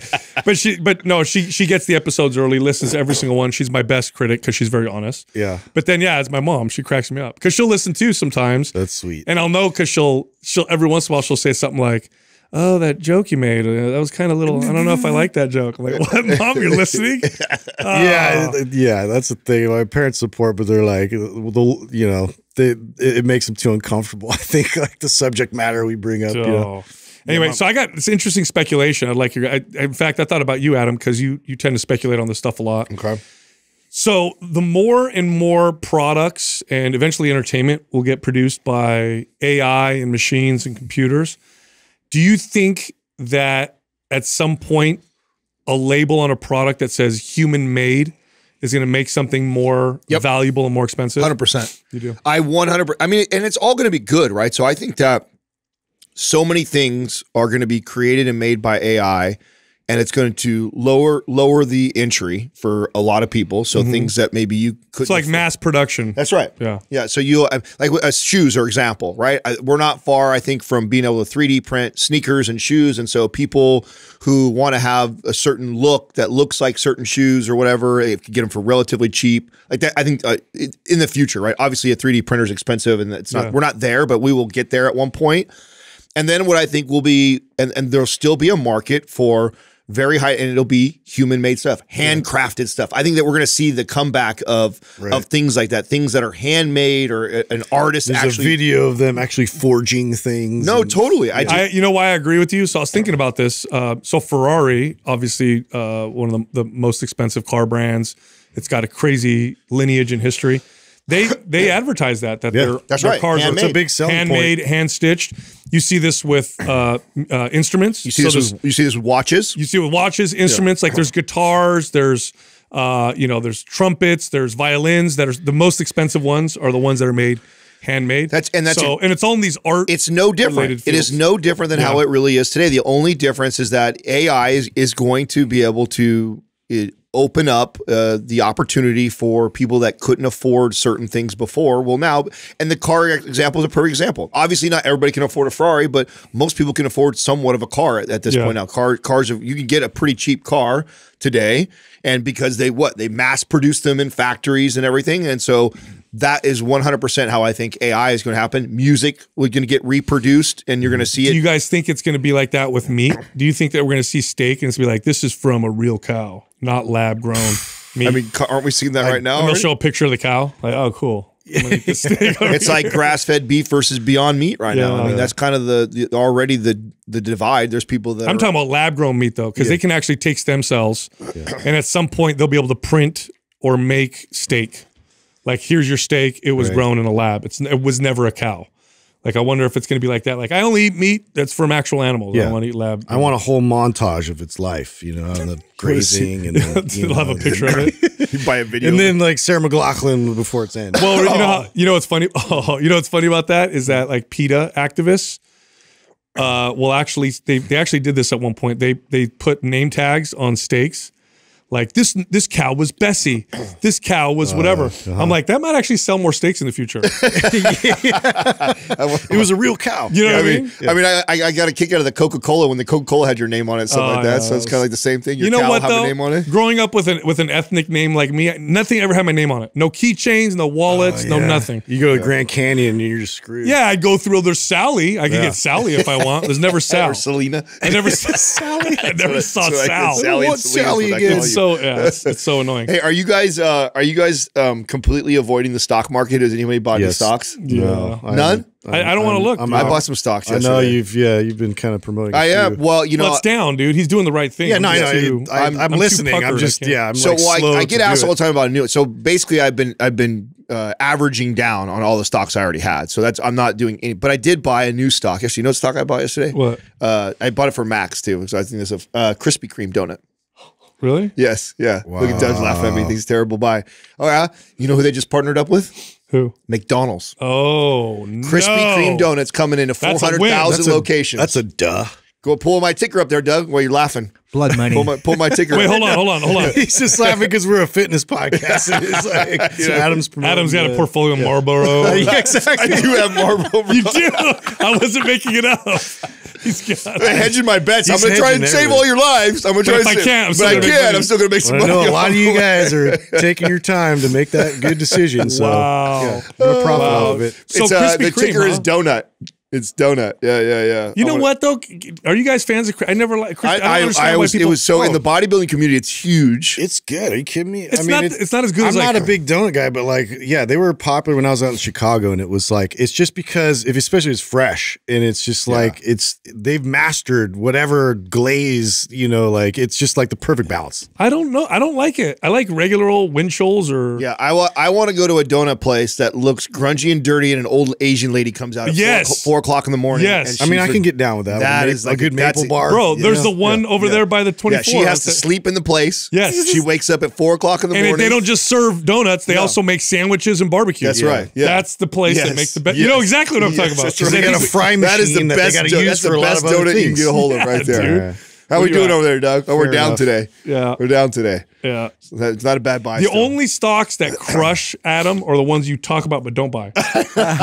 But she, but no, she she gets the episodes early, listens to every single one. She's my best critic because she's very honest. Yeah. But then yeah, it's my mom. She cracks me up because she'll listen too sometimes. That's sweet. And I'll know because she'll she'll every once in a while she'll say something like, oh, that joke you made, uh, that was kind of little, I don't know if I like that joke. I'm like, what, Mom, you're listening? Uh, yeah, yeah, that's the thing. My parents support, but they're like, the, you know, they, it makes them too uncomfortable. I think like the subject matter we bring up. So, you know? Anyway, yeah, so I got this interesting speculation. I'd like your, I, in fact, I thought about you, Adam, because you, you tend to speculate on this stuff a lot. Okay. So the more and more products and eventually entertainment will get produced by A I and machines and computers. Do you think that at some point a label on a product that says human made is going to make something more yep. valuable and more expensive? one hundred percent. You do? I one hundred percent. I mean, and it's all going to be good, right? So I think that so many things are going to be created and made by A I, and it's going to lower lower the entry for a lot of people. So mm-hmm. things that maybe you couldn't. It's like afford. Mass production. That's right. Yeah. Yeah. So you like uh, shoes, for example, right? I, we're not far, I think, from being able to three D print sneakers and shoes. And so people who want to have a certain look that looks like certain shoes or whatever, you can get them for relatively cheap. Like that, I think uh, it, in the future, right? Obviously, a three D printer is expensive, and it's not. Yeah. We're not there, but we will get there at one point. And then what I think will be, and and there'll still be a market for. Very high, and it'll be human-made stuff, handcrafted yeah. stuff. I think that we're going to see the comeback of right. of things like that, things that are handmade or a, an artist. There's actually, a video of them actually forging things. No, and, totally. Yeah. I, I you know why I agree with you. So I was thinking about this. Uh, so Ferrari, obviously, uh, one of the, the most expensive car brands. It's got a crazy lineage in history. They they yeah. advertise that that yeah, their, that's their right. cars handmade. Are it's a big selling handmade, hand stitched. You see this with uh, uh, instruments. You see, so this with, you see this with watches. You see it with watches, instruments. Yeah. Like there's guitars. There's uh, you know there's trumpets. There's violins. That are the most expensive ones are the ones that are made handmade. That's and that's so, a, and it's all in these art. It's no different. It is no different than yeah. how it really is today. The only difference is that A I is, is going to be able to it, open up uh, the opportunity for people that couldn't afford certain things before. Well, now, and the car example is a perfect example. Obviously, not everybody can afford a Ferrari, but most people can afford somewhat of a car at, at this yeah. point now. Car, cars, you can get a pretty cheap car today, and because they what they mass produce them in factories and everything, and so that is one hundred percent how I think A I is going to happen. Music, we're going to get reproduced, and you're going to see it. Do you guys think it's going to be like that with meat? Do you think that we're going to see steak and it's going to be like, this is from a real cow, not lab grown meat? I mean, aren't we seeing that I, right now? And they'll show a picture of the cow. Like, oh, cool. It's like grass-fed beef versus Beyond Meat right yeah, now. I mean, yeah. that's kind of the, the already the the divide. There's people that I'm are, talking about lab-grown meat though, because yeah. they can actually take stem cells, yeah. and at some point they'll be able to print or make steak. Like, here's your steak. It was right. grown in a lab. It's it was never a cow. Like, I wonder if it's going to be like that. Like, I only eat meat that's from actual animals. Yeah. I don't want to eat lab. I want a whole montage of its life, you know, the grazing and the, you know, have a picture of it. You buy a video. And then, like, Sarah McLachlan before it's ended. Well, you know, how, you know what's funny? Oh, you know what's funny about that is that, like, PETA activists uh, will actually, they, they actually did this at one point. They, they put name tags on steaks. Like, this this cow was Bessie. This cow was whatever. Uh, uh-huh. I'm like, that might actually sell more steaks in the future. It was a real cow. You know yeah, what I mean? mean yeah. I mean, I, I got a kick out of the Coca-Cola when the Coca-Cola had your name on it, something uh, like that. Yeah, so it's kind of like the same thing. Your you know cow what, had though? Your name on it. Growing up with an, with an ethnic name like me, nothing ever had my name on it. No keychains, no wallets, uh, yeah. no nothing. You go to yeah. Grand Canyon and you're just screwed. Yeah, I'd go through. There's Sally. I could yeah. get Sally if I want. There's never Sal. Or Selena. I never saw Sally. I never what, saw so Sal. Sally what Sally again? So yeah, it's, it's so annoying. Hey, are you guys uh, are you guys um, completely avoiding the stock market? Has anybody bought yes. stocks? No, yeah. none. I, I, I don't want to look. I'm, I bought some stocks. Yesterday. I know you've yeah you've been kind of promoting. I am. Well, you know, well, it's down, dude. He's doing the right thing. Yeah, no, I'm, no, too, I, I'm, I'm, I'm listening. Puckered, I'm just yeah. I'm so like, well, slow I, I get asked all the time about new. So basically, I've been I've been uh, averaging down on all the stocks I already had. So that's I'm not doing any. But I did buy a new stock yesterday. You know what stock I bought yesterday? What? Uh, I bought it for Max too. So I think there's a uh, Krispy Kreme donut. Really? Yes. Yeah. Wow. Look at Doug laugh at me. Things terrible. Bye. Oh yeah. You know who they just partnered up with? Who? McDonald's. Oh no. Krispy Kreme donuts coming into four hundred thousand locations. A, that's a duh. Go pull my ticker up there, Doug, while you're laughing. Blood money. Pull my, pull my ticker Wait, up. hold on, hold on, hold on. He's just laughing because we're a fitness podcast. And it's like, you know, Adam's Adam's got the, a portfolio of yeah. Marlboro. Yeah, exactly. I do have Marlboro. You do? I wasn't making it up. He's got, I'm hedging my bets. He's I'm going to try and everything. save all your lives. I'm going to try if to I save. Can, but I can. I'm still going to make some well, money. I know a lot of you guys are taking your time to make that good decision. So wow. Yeah, no problem wow. out of it. So it's, uh, the Kreme, ticker huh? is donut. It's donut. Yeah, yeah, yeah. You know wanna, what though? Are you guys fans of? I never like. I, I, I, I always. It was so oh. in the bodybuilding community. It's huge. It's good. Are you kidding me? It's I mean, not, it's, it's not as good. I'm as not like, a big donut guy, but like, yeah, they were popular when I was out in Chicago, and it was like, it's just because if especially it's fresh, and it's just like yeah. it's they've mastered whatever glaze. You know, like it's just like the perfect balance. I don't know. I don't like it. I like regular old Winchell's or yeah. I wa I want to go to a donut place that looks grungy and dirty, and an old Asian lady comes out. At yes. Four o'clock in the morning. Yes, I mean I can get down with that. That is like a good maple bar, bro. There's the one over there by the twenty-four. Yeah, she has to sleep in the place. Yes, she wakes up at four o'clock in the morning. And they don't just serve donuts; they also make sandwiches and barbecue. That's right. Yeah, that's the place that makes the best. You know exactly what I'm talking about. They got a fry machine. That is the best. That's the best donut you can get a hold of right there. How we doing over there, Doug? Oh, we're down today. Yeah, we're down today. Yeah, so that's not a bad buy. The still. only stocks that crush Adam are the ones you talk about but don't buy.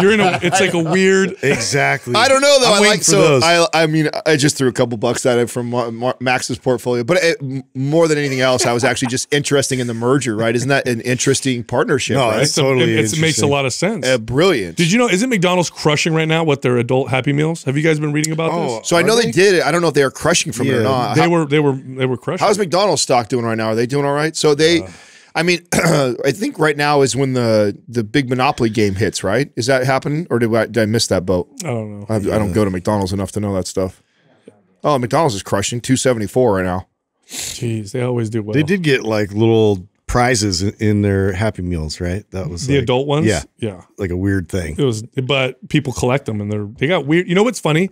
You're in a. It's like a weird. Exactly. I don't know though. I'm I like so. Those. I I mean, I just threw a couple bucks at it from Max's portfolio, but it, more than anything else, I was actually just interesting in the merger. Right? Isn't that an interesting partnership? No, right? it's totally. A, it, it makes a lot of sense. Uh, brilliant. Did you know? Isn't McDonald's crushing right now with their adult Happy Meals? Have you guys been reading about oh, this? So I know they? they did it. I don't know if they are crushing from yeah. it or not. They how, were. They were. They were crushing. How's McDonald's stock doing right now? Are they doing all right? So they, uh, I mean, I think right now is when the the big Monopoly game hits, right? Is that happening, or did I, did I miss that boat? I don't know. I, yeah. I don't go to McDonald's enough to know that stuff. Oh, McDonald's is crushing two seventy-four right now. Jeez, they always do well. They did get like little prizes in their Happy Meals, right? That was the like, adult ones. Yeah, yeah, like a weird thing. It was, but people collect them, and they're they got weird. You know what's funny?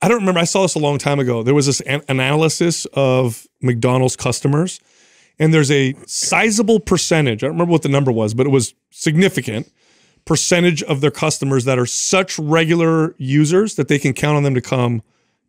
I don't remember. I saw this a long time ago. There was this an analysis of McDonald's customers. And there's a sizable percentage, I don't remember what the number was, but it was significant percentage of their customers that are such regular users that they can count on them to come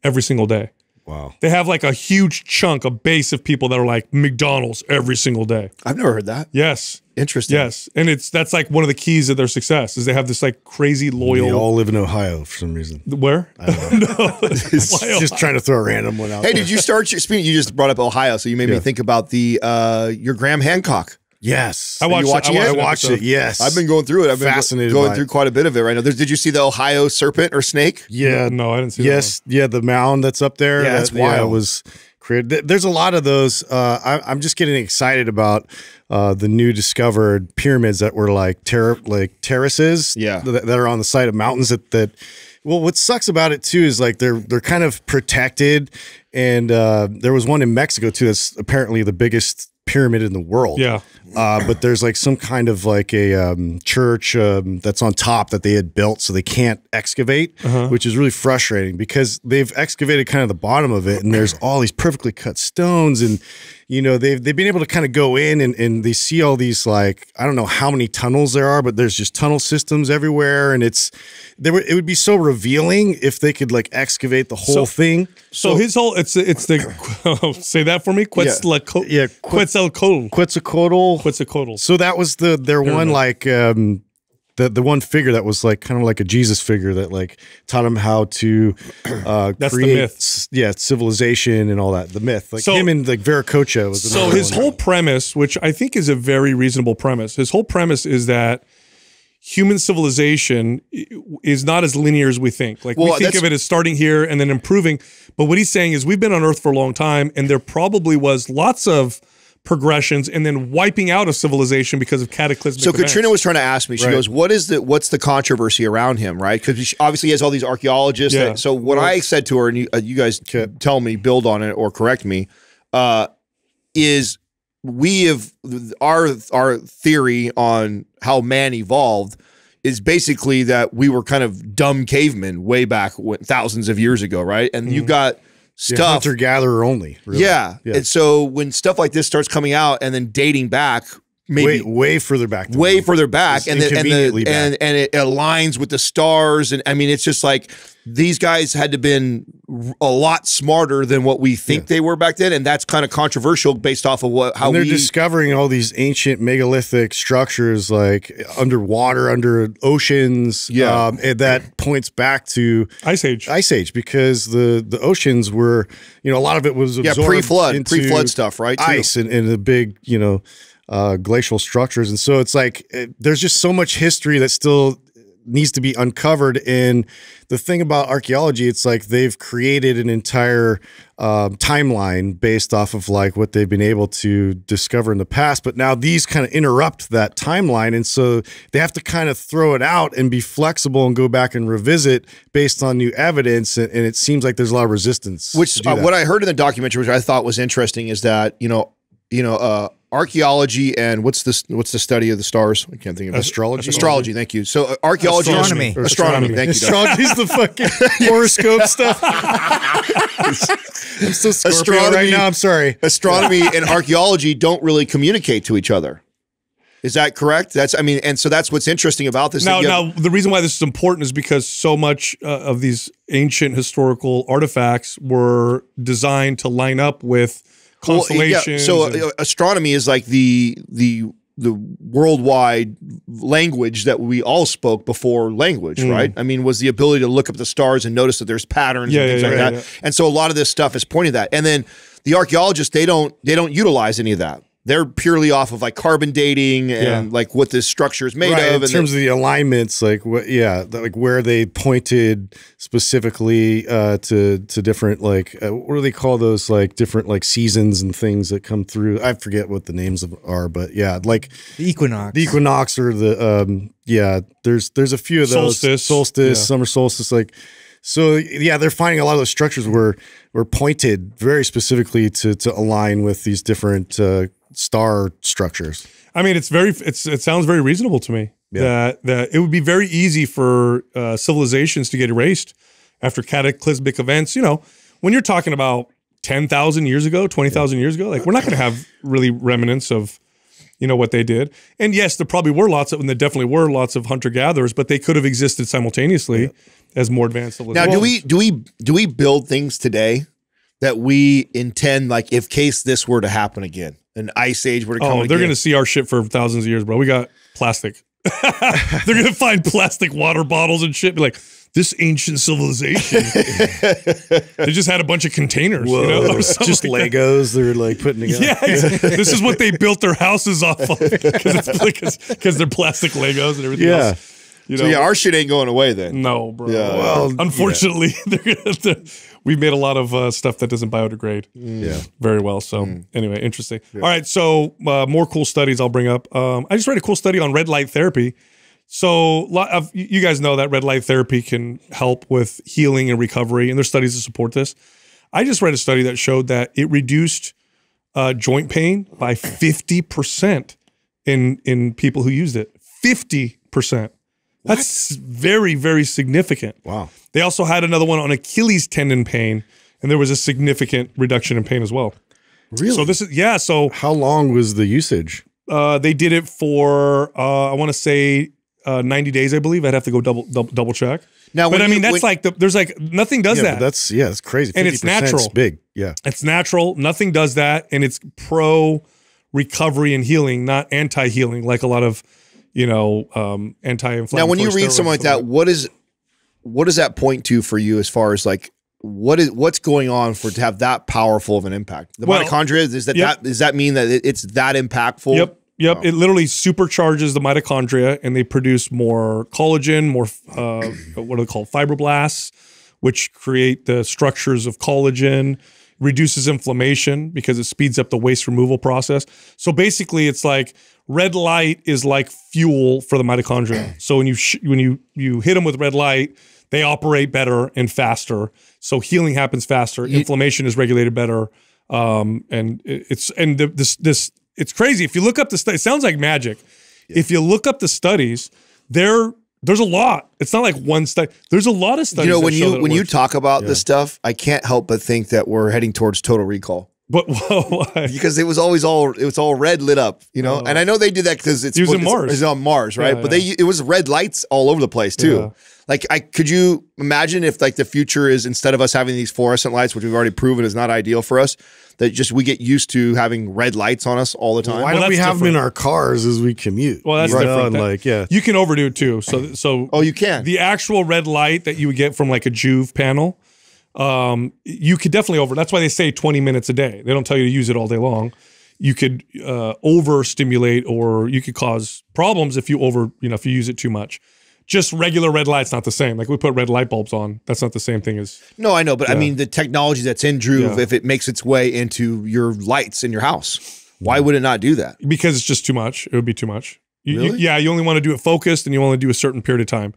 every single day. Wow. They have like a huge chunk, a base of people that are like McDonald's every single day. I've never heard that. Yes. Interesting. Yes. And it's that's like one of the keys of their success is they have this like crazy loyal. They all live in Ohio for some reason. Where? I don't know. No. Just, just trying to throw a random one out. Hey, there. Did you start your speech? You just brought up Ohio, so you made yeah. me think about the uh, your Graham Hancock. Yes. I watched, you watching I watched, it? I watched it, yes. I've been going through it. I've been Fascinated going through quite a bit of it right now. There's, did you see the Ohio serpent or snake? Yeah. No, I didn't see yes, that. Yes. Yeah, the mound that's up there. Yeah, that's wild. Yeah, it was created. There's a lot of those. Uh, I, I'm just getting excited about uh, the new discovered pyramids that were like, ter like terraces yeah. that, that are on the side of mountains that, that – well, what sucks about it too is like they're they're kind of protected. And uh, there was one in Mexico too that's apparently the biggest – pyramid in the world. Yeah. Uh, but there's like some kind of like a um, church um, that's on top that they had built so they can't excavate, uh-huh. which is really frustrating because they've excavated kind of the bottom of it and there's all these perfectly cut stones and, you know, they've, they've been able to kind of go in and, and they see all these like, I don't know how many tunnels there are, but there's just tunnel systems everywhere. And it's, there it would be so revealing if they could like excavate the whole so, thing. So, so his whole, it's, it's the, say that for me, Quetzalcoatl. Yeah. yeah Quetzalcoatl. Quetzalcoatl. Quetzalcoatl. So that was the, their Fair one enough. like, um, The, the one figure that was like kind of like a Jesus figure that like taught him how to uh, That's create the myth. yeah civilization and all that the myth like so, him and like Viracocha was so his one. whole premise, which I think is a very reasonable premise. His whole premise is that human civilization is not as linear as we think. Like well, we think of it as starting here and then improving. But what he's saying is we've been on Earth for a long time, and there probably was lots of progressions and then wiping out a civilization because of cataclysmic So events. Katrina was trying to ask me, she right. goes, what is the, what's the controversy around him, right? Because obviously he has all these archaeologists. Yeah. That, so what right. I said to her, and you, uh, you guys could tell me, build on it or correct me, uh, is we have, our, our theory on how man evolved is basically that we were kind of dumb cavemen way back when, thousands of years ago, right? And mm. you got stuff. Yeah, hunter-gatherer only. Really. Yeah. yeah. And so when stuff like this starts coming out and then dating back, maybe way, way further back, way me. further back, and, the, and, the, back. and and it aligns with the stars. And I mean, it's just like these guys had to been a lot smarter than what we think yeah. they were back then, and that's kind of controversial based off of what how and they're we, discovering all these ancient megalithic structures like underwater, under oceans. Yeah, um, and that points back to Ice Age. Ice Age, because the the oceans were, you know, a lot of it was absorbed yeah pre flood, pre flood stuff, right? Ice and, and the big, you know. Uh, glacial structures. And so it's like it, there's just so much history that still needs to be uncovered. And the thing about archaeology, it's like they've created an entire um, timeline based off of like what they've been able to discover in the past. But now these kind of interrupt that timeline. And so they have to kind of throw it out and be flexible and go back and revisit based on new evidence. And, and it seems like there's a lot of resistance. Which uh, what I heard in the documentary, which I thought was interesting, is that, you know, you know, uh, archaeology and what's this? What's the study of the stars? I can't think of astrology. It. Astrology. Thank you. So uh, archaeology, astronomy, astronomy. astronomy. Thank astronomy. you. Astrology is the fucking horoscope stuff. I'm so Scorpio right now. I'm sorry. Astronomy yeah. and archaeology don't really communicate to each other. Is that correct? That's I mean, and so that's what's interesting about this. Now, now the reason why this is important is because so much uh, of these ancient historical artifacts were designed to line up with. Well, yeah. So uh, astronomy is like the the the worldwide language that we all spoke before language, mm. right? I mean, was the ability to look up the stars and notice that there's patterns yeah, and things yeah, like yeah, that. Yeah. And so a lot of this stuff is pointing to that. And then the archaeologists, they don't they don't utilize any of that. They're purely off of like carbon dating and yeah. like what this structure is made right, of. In and terms of the alignments, like what, yeah, like where they pointed specifically uh, to to different like uh, what do they call those like different like seasons and things that come through? I forget what the names of are, but yeah, like the equinox, the equinox or the um, yeah. There's there's a few of those solstice, solstice, yeah. summer solstice, like. So yeah, they're finding a lot of those structures were were pointed very specifically to to align with these different uh, star structures. I mean, it's very it's it sounds very reasonable to me yeah. that that it would be very easy for uh, civilizations to get erased after cataclysmic events. You know, when you're talking about ten thousand years ago, twenty thousand yeah. years ago, like we're not going to have really remnants of you know, what they did. And yes, there probably were lots of, and there definitely were lots of hunter-gatherers, but they could have existed simultaneously yeah. as more advanced civilization. Now, do we, do, we, do we build things today that we intend, like, if case this were to happen again, an ice age were to come oh, again? They're going to see our shit for thousands of years, bro. We got plastic. They're going to find plastic water bottles and shit, be like, this ancient civilization. They just had a bunch of containers, Whoa. you know, or just like Legos. That. They're like putting together. Yeah, this is what they built their houses off of because because they're plastic Legos and everything. Yeah, else. You know? So yeah, our shit ain't going away then. No, bro. Yeah. Well, unfortunately, yeah. they're gonna to, we've made a lot of uh, stuff that doesn't biodegrade. Yeah, very well. So mm. anyway, interesting. Yeah. All right, so uh, more cool studies I'll bring up. Um, I just read a cool study on red light therapy. So you guys know that red light therapy can help with healing and recovery, and there's studies to support this. I just read a study that showed that it reduced uh, joint pain by fifty percent in in people who used it. fifty percent. That's very, very significant. Wow. They also had another one on Achilles tendon pain, and there was a significant reduction in pain as well. Really? So this is, yeah, so. How long was the usage? Uh, they did it for, uh, I want to say, Uh, ninety days, I believe. I'd have to go double double, double check. Now, but I mean, you, that's when, like the, there's like nothing does yeah, that. That's yeah, it's crazy, and it's natural. It's big, yeah, it's natural. Nothing does that, and it's pro recovery and healing, not anti healing, like a lot of you know um, anti inflammatory. Now, when you read something like that, what is what does that point to for you as far as like what is what's going on for to have that powerful of an impact? The well, mitochondria is that, yep. that does that mean that it, it's that impactful? Yep. Yep, wow. It literally supercharges the mitochondria, and they produce more collagen, more uh, what are they called, fibroblasts, which create the structures of collagen. Reduces inflammation because it speeds up the waste removal process. So basically, it's like red light is like fuel for the mitochondria. So when you sh when you you hit them with red light, they operate better and faster. So healing happens faster. Inflammation is regulated better, um, and it's and the, this this. It's crazy. If you look up the study, it sounds like magic. Yeah. If you look up the studies, there there's a lot. It's not like one study. There's a lot of studies. You know, when you when you talk about yeah. this stuff, I can't help but think that we're heading towards Total Recall. But whoa, why? Because it was always all it was all red lit up, you know. Oh. And I know they did that because it's, it's Mars. It's on Mars, right? Yeah, but yeah. they it was red lights all over the place too. Yeah. Like, I could you imagine if like the future is instead of us having these fluorescent lights, which we've already proven is not ideal for us, that just we get used to having red lights on us all the time. Well, why well, don't we have different. them in our cars as we commute? Well, that's right different. That, like, yeah, you can overdo it too. So, so oh, you can the actual red light that you would get from like a Joovv panel. Um, you could definitely over, that's why they say twenty minutes a day. They don't tell you to use it all day long. You could, uh, overstimulate, or you could cause problems if you over, you know, if you use it too much. Just regular red light's not the same. Like we put red light bulbs on. That's not the same thing as. No, I know, but yeah. I mean the technology that's in Joovv, yeah. if it makes its way into your lights in your house, why would it not do that? Because it's just too much. It would be too much. You, really? you, yeah. You only want to do it focused and you only do a certain period of time.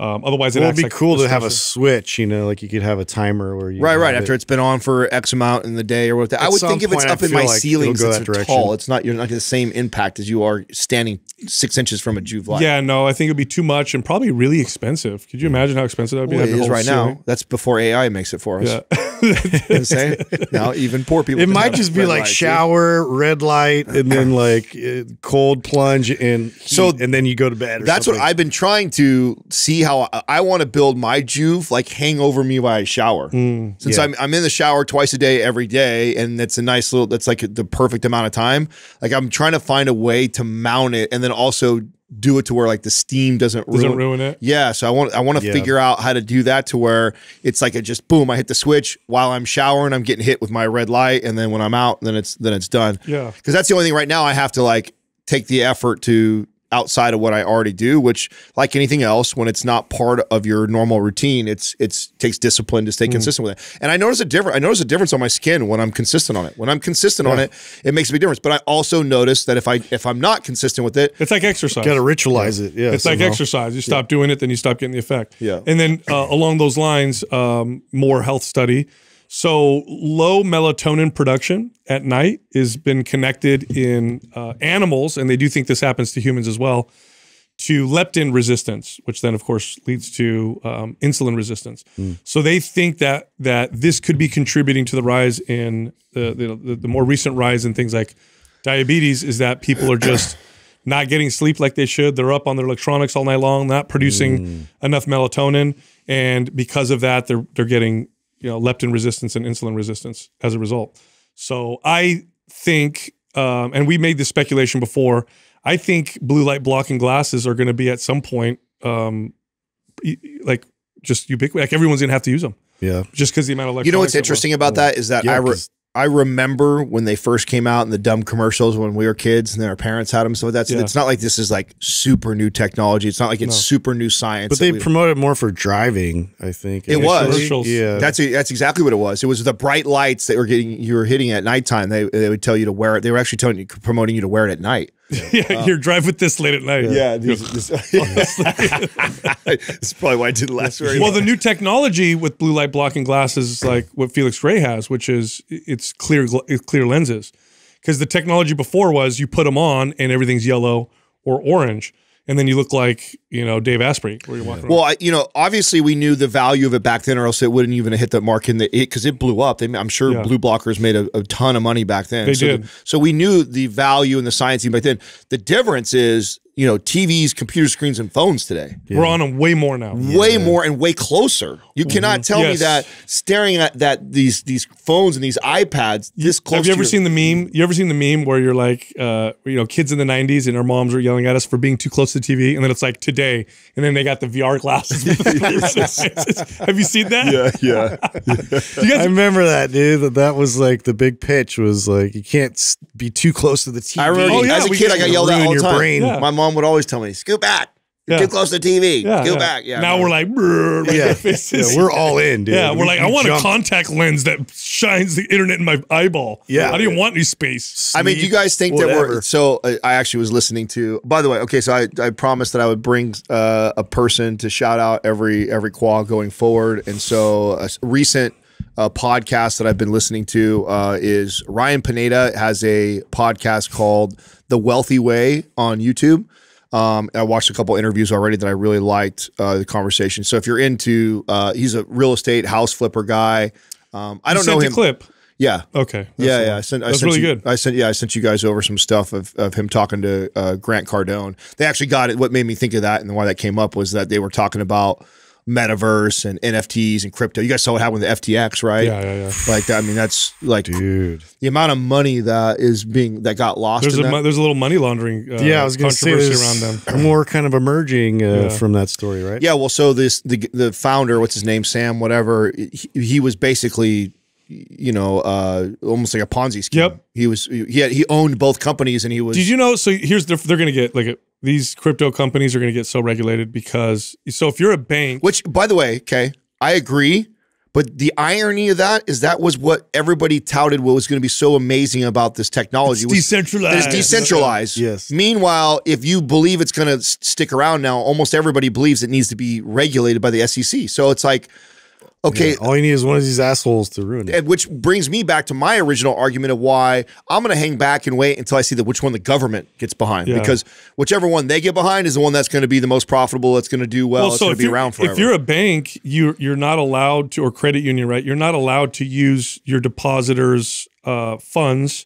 Um, otherwise, it would well, be like cool to have a switch. You know, like you could have a timer where you right, right it. after it's been on for X amount in the day or what. I would think if it's up in my like ceilings, it's tall. It's not you're not the same impact as you are standing six inches from a Joovv light. Yeah, no, I think it'd be too much and probably really expensive. Could you imagine how expensive that would be? Well, it is right ceiling? now. That's before A I makes it for us. Yeah. you know what I'm saying? Now even poor people. It might just be like shower, too. red light, and then like cold plunge, and heat, so and then you go to bed. Or that's something. what I've been trying to see. How I, I want to build my Joovv like hang over me while I shower. Mm, Since yeah. I'm I'm in the shower twice a day every day, and that's a nice little that's like the perfect amount of time. Like I'm trying to find a way to mount it, and then also do it to where like the steam doesn't ruin, doesn't ruin it. Yeah, so I want I want to yeah. figure out how to do that to where it's like it just boom I hit the switch while I'm showering I'm getting hit with my red light, and then when I'm out then it's then it's done. Yeah, because that's the only thing right now I have to like take the effort to. Outside of what I already do, which like anything else, when it's not part of your normal routine, it's it's takes discipline to stay consistent mm. with it. And I notice a different I notice a difference on my skin when I'm consistent on it. When I'm consistent yeah. on it, it makes a big difference. But I also notice that if I if I'm not consistent with it, it's like exercise. You gotta ritualize yeah. it. Yeah, it's somehow. like exercise. You stop yeah. doing it, then you stop getting the effect. Yeah. And then uh, along those lines, um, more health study. So low melatonin production at night has been connected in uh, animals, and they do think this happens to humans as well, to leptin resistance, which then, of course, leads to um, insulin resistance. Mm. So they think that that this could be contributing to the rise in the, the, the more recent rise in things like diabetes is that people are just not getting sleep like they should. They're up on their electronics all night long, not producing mm. enough melatonin. And because of that, they're, they're getting, you know, leptin resistance and insulin resistance as a result. So I think, um, and we made this speculation before, I think blue light blocking glasses are going to be at some point, um, like just ubiquitous, like everyone's going to have to use them. Yeah. Just because the amount of electronics. You know what's interesting about that is that yeah, I, re I remember when they first came out in the dumb commercials when we were kids and then our parents had them. So that's, yeah. it's not like this is like super new technology. It's not like it's no. super new science. But they promoted more for driving, I think. It was. Yeah. That's, a, that's exactly what it was. It was the bright lights that were getting, you were hitting at nighttime. They, they would tell you to wear it. They were actually telling you, promoting you to wear it at night. Yeah, um, your drive with this late at night. Yeah, yeah these, this, that's probably why I didn't last very well. Long. The new technology with blue light blocking glasses is like what Felix Gray has, which is it's clear it's clear lenses. Because the technology before was you put them on and everything's yellow or orange, and then you look like you know Dave Asprey. Where you're walking well, I, you know, obviously we knew the value of it back then, or else it wouldn't even have hit the market because it, it blew up. They, I'm sure yeah. blue blockers made a, a ton of money back then. They so did. The, so we knew the value and the science back then. The difference is, you know, T Vs, computer screens, and phones today. Yeah. We're on them way more now. Way yeah. more and way closer. You cannot tell yes. me that staring at that these these phones and these iPads this close. Have you ever seen the meme? You ever seen the meme where you're like, uh, you know, kids in the nineties and our moms are yelling at us for being too close to the T V, and then it's like today, and then they got the V R glasses. Have you seen that? Yeah, yeah. yeah. You guys, I remember that, dude. That that was like the big pitch was like you can't be too close to the T V. I remember oh, yeah, as a kid, I got yelled at all the time. Brain. Yeah. My mom would always tell me, scoot back. You're yeah. too close to the T V. Yeah, scoot yeah. back. Yeah, now man. We're like, brrr, yeah. yeah, we're all in, dude. Yeah, we're we, like, we I want jumped. a contact lens that shines the internet in my eyeball. Yeah. I didn't want any space. Sleep, I mean, do you guys think whatever. that we're, so uh, I actually was listening to, by the way, okay, so I, I promised that I would bring uh, a person to shout out every, every Quah going forward. And so a recent uh, podcast that I've been listening to uh, is Ryan Pineda has a podcast called The Wealthy Way on YouTube. Um, I watched a couple interviews already that I really liked uh, the conversation. So if you're into, uh, he's a real estate house flipper guy. Um, I don't know him. Clip. Yeah. Okay. Yeah, yeah. I sent. That's I sent really you, good. I sent. Yeah, I sent you guys over some stuff of of him talking to uh, Grant Cardone. They actually got it. What made me think of that and why that came up was that they were talking about metaverse and N F Ts and crypto. You guys saw what happened with F T X, right? Yeah, yeah, yeah. Like that, I mean, that's like, dude, the amount of money that is being that got lost. There's, in a, that. there's a little money laundering. Uh, yeah, I was going to say there's around them. More kind of emerging uh, yeah. from that story, right? Yeah. Well, so this the the founder, what's his name, Sam, whatever, he, he was basically, you know, uh, almost like a Ponzi scheme. Yep. He was he had, he owned both companies, and he was. Did you know? So here's the, they're going to get like a. These crypto companies are going to get so regulated because, so if you're a bank. Which, by the way, okay, I agree. But the irony of that is that was what everybody touted what was going to be so amazing about this technology. It's decentralized. It's decentralized. Yes. Meanwhile, if you believe it's going to stick around now, almost everybody believes it needs to be regulated by the S E C. So it's like, okay. Yeah, all you need is one of these assholes to ruin it. Which brings me back to my original argument of why I'm going to hang back and wait until I see the, which one the government gets behind. Yeah. Because whichever one they get behind is the one that's going to be the most profitable, that's going to do well, well it's so going to be around forever. If you're a bank, you're, you're not allowed to, or credit union, right? You're not allowed to use your depositors' uh, funds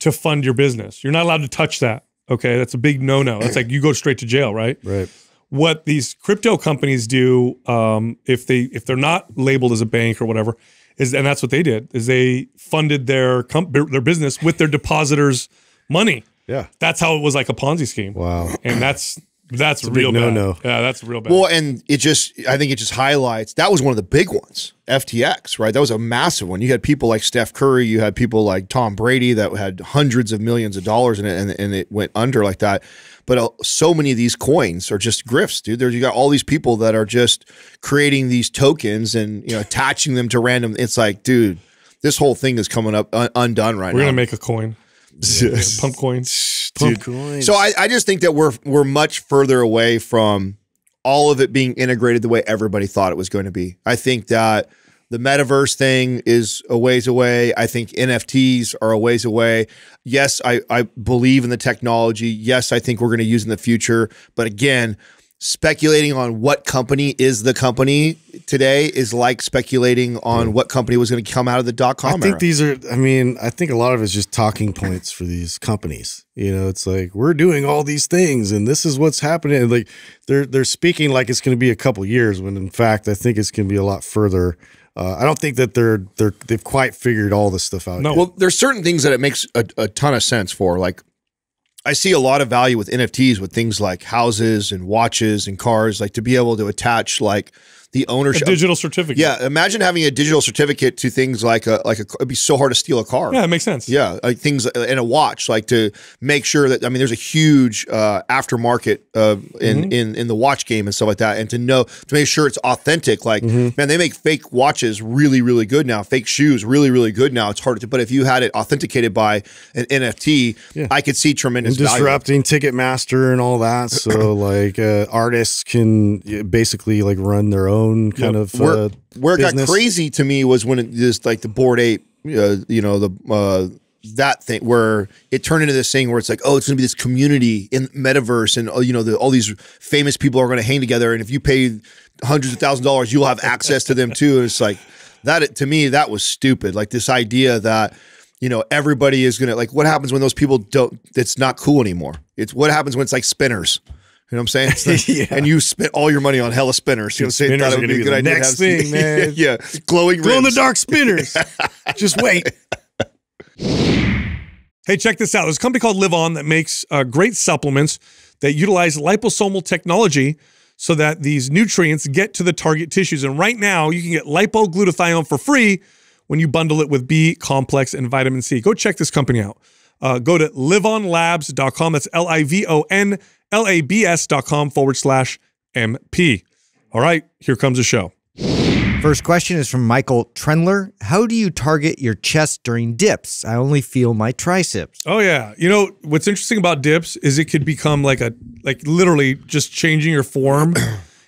to fund your business. You're not allowed to touch that, okay? That's a big no-no. That's like you go straight to jail, right? Right. What these crypto companies do, um, if they if they're not labeled as a bank or whatever, is and that's what they did is they funded their comp their business with their depositors' money. Yeah, that's how it was like a Ponzi scheme. Wow, and that's that's real bad. No, no, yeah, that's real bad. Well, and it just I think it just highlights that was one of the big ones. F T X, right? That was a massive one. You had people like Steph Curry, you had people like Tom Brady that had hundreds of millions of dollars in it, and, and it went under like that. But uh, so many of these coins are just grifts, dude. There, you got all these people that are just creating these tokens and you know attaching them to random. It's like, dude, this whole thing is coming up un undone right We're now. We're gonna make a coin. Yeah, yeah, pump coins. Pump coins. So I, I just think that we're we're much further away from all of it being integrated the way everybody thought it was going to be. I think that the metaverse thing is a ways away. I think N F Ts are a ways away. Yes, I, I believe in the technology. Yes, I think we're going to use in the future. But again, speculating on what company is the company today is like speculating on what company was going to come out of the dot-com era. I think these are, I mean, I think a lot of it's just talking points for these companies. You know, it's like, we're doing all these things and this is what's happening. And like they're, they're speaking like it's going to be a couple years when in fact, I think it's going to be a lot further. Uh, I don't think that they're, they're, they've quite figured all this stuff out. No. Yet. Well, there's certain things that it makes a, a ton of sense for, like, I see a lot of value with N F Ts with things like houses and watches and cars, like to be able to attach like the ownership. A digital certificate. Yeah. Imagine having a digital certificate to things like a, like a, it'd be so hard to steal a car. Yeah, it makes sense. Yeah. Like things and a watch, like to make sure that, I mean, there's a huge uh, aftermarket uh, in, mm-hmm. in, in the watch game and stuff like that. And to know, to make sure it's authentic, like, mm-hmm. man, they make fake watches really, really good now. Fake shoes, really, really good now. It's harder to, but if you had it authenticated by an N F T, yeah. I could see tremendous and disrupting value. Ticketmaster and all that. So like uh, artists can basically like run their own Own kind yeah. of where, uh, where it business. Got crazy to me was when it just like the Bored Ape, uh, you know, the uh, that thing where it turned into this thing where it's like, oh, it's gonna be this community in metaverse, and oh, you know, the, all these famous people are gonna hang together, and if you pay hundreds of thousands of dollars, you'll have access to them too. And it's like that to me, that was stupid. Like this idea that, you know, everybody is gonna like, what happens when those people don't? It's not cool anymore. It's what happens when it's like spinners. You know what I'm saying? Like, yeah. And you spent all your money on hella spinners. You know what I'm saying? Spinners are going to be the next thing, man. Yeah. Glowing rims. Glow in the dark spinners. Just wait. Hey, check this out. There's a company called LiveOn that makes uh, great supplements that utilize liposomal technology so that these nutrients get to the target tissues. And right now, you can get lipoglutathionefor free when you bundle it with B complex and vitamin C. Go check this company out. Uh, go to live on labs dot com. That's L I V O N L A B S dot com forward slash M P. All right, here comes the show. First question is from Michael Trendler. How do you target your chest during dips? I only feel my triceps. Oh, yeah. You know, what's interesting about dips is it could become like a, like literally just changing your form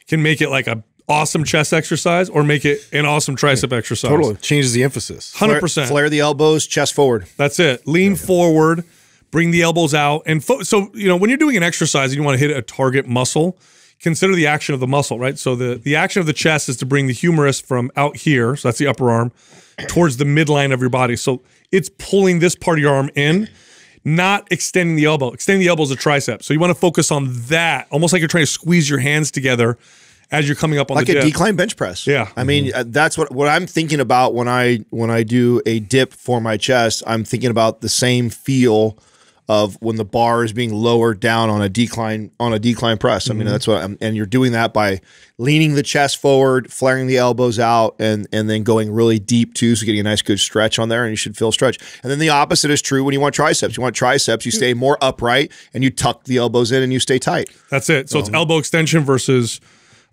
can make it like a awesome chest exercise or make it an awesome tricep yeah, exercise. Totally. Changes the emphasis. one hundred percent. Flare, flare the elbows, chest forward. That's it. Lean okay. forward. Bring the elbows out. And fo so, you know, when you're doing an exercise and you want to hit a target muscle, consider the action of the muscle, right? So the, the action of the chest is to bring the humerus from out here, so that's the upper arm, towards the midline of your body. So it's pulling this part of your arm in, not extending the elbow. Extending the elbow is a tricep. So you want to focus on that, almost like you're trying to squeeze your hands together as you're coming up on like the dip. Like a decline bench press. Yeah. I mean, mm-hmm. that's what, what I'm thinking about when I, when I do a dip for my chest. I'm thinking about the same feel of when the bar is being lowered down on a decline on a decline press. I mean, mm-hmm. that's what I'm, and you're doing that by leaning the chest forward, flaring the elbows out, and and then going really deep too, so getting a nice good stretch on there, and you should feel stretch. And then the opposite is true when you want triceps. You want triceps, you stay more upright, and you tuck the elbows in, and you stay tight. That's it. So um, it's elbow extension versus,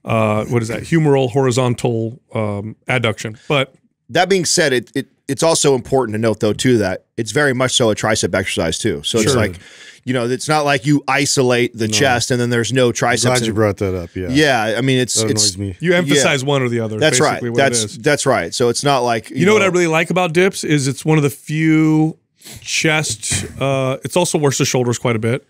uh, what is that, humeral horizontal um, adduction. But that being said, it it it's also important to note though too that it's very much so a tricep exercise too. So sure. it's like, you know, it's not like you isolate the no. chest and then there's no triceps. I'm glad you brought that up. Yeah, yeah. I mean, it's that annoys it's me. You emphasize yeah. one or the other. That's right. What that's it is. That's right. So it's not like you, you know, know what I really like about dips is it's one of the few chest. Uh, it's also works the shoulders quite a bit.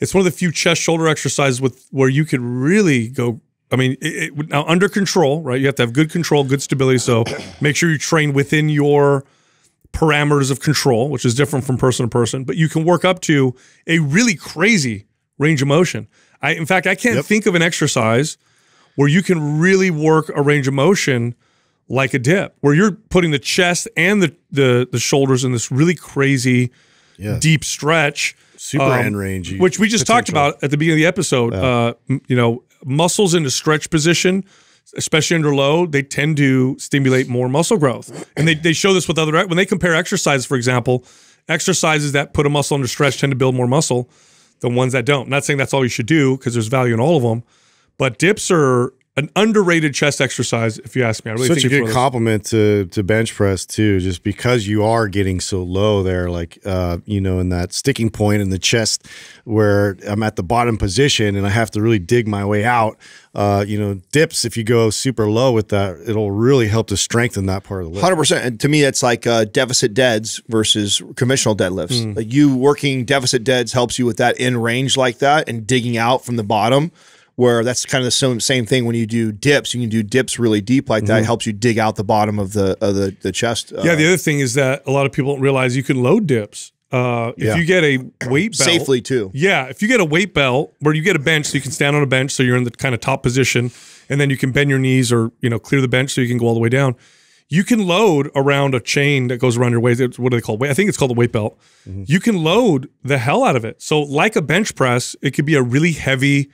It's one of the few chest shoulder exercises with where you could really go. I mean, it, it, now under control, right? You have to have good control, good stability. So make sure you train within your parameters of control, which is different from person to person. But you can work up to a really crazy range of motion. I, in fact, I can't yep. think of an exercise where you can really work a range of motion like a dip, where you're putting the chest and the the, the shoulders in this really crazy, yeah. deep stretch. Super um, hand range. Which we just potential. talked about at the beginning of the episode, yeah. uh, you know, muscles in a stretch position, especially under load, they tend to stimulate more muscle growth. And they, they show this with other, when they compare exercises, for example, exercises that put a muscle under stretch tend to build more muscle than ones that don't. I'm not saying that's all you should do because there's value in all of them, but dips are an underrated chest exercise, if you ask me. I really Such think a good compliment to, to bench press too, just because you are getting so low there, like, uh, you know, in that sticking point in the chest where I'm at the bottom position and I have to really dig my way out. Uh, you know, dips, if you go super low with that, it'll really help to strengthen that part of the leg. one hundred percent. And to me, that's like uh, deficit deads versus conventional deadlifts. Mm. Like you working deficit deads helps you with that in range like that and digging out from the bottom. where that's kind of the same thing when you do dips. You can do dips really deep like that. Mm-hmm. It helps you dig out the bottom of the of the, the chest. Yeah, uh, the other thing is that a lot of people don't realize you can load dips. Uh, if yeah. you get a weight belt. Safely, too. Yeah, if you get a weight belt where you get a bench so you can stand on a bench so you're in the kind of top position, and then you can bend your knees or, you know, clear the bench so you can go all the way down. You can load around a chain that goes around your waist. What do they call it? I think it's called the weight belt. Mm-hmm. You can load the hell out of it. So like a bench press, it could be a really heavy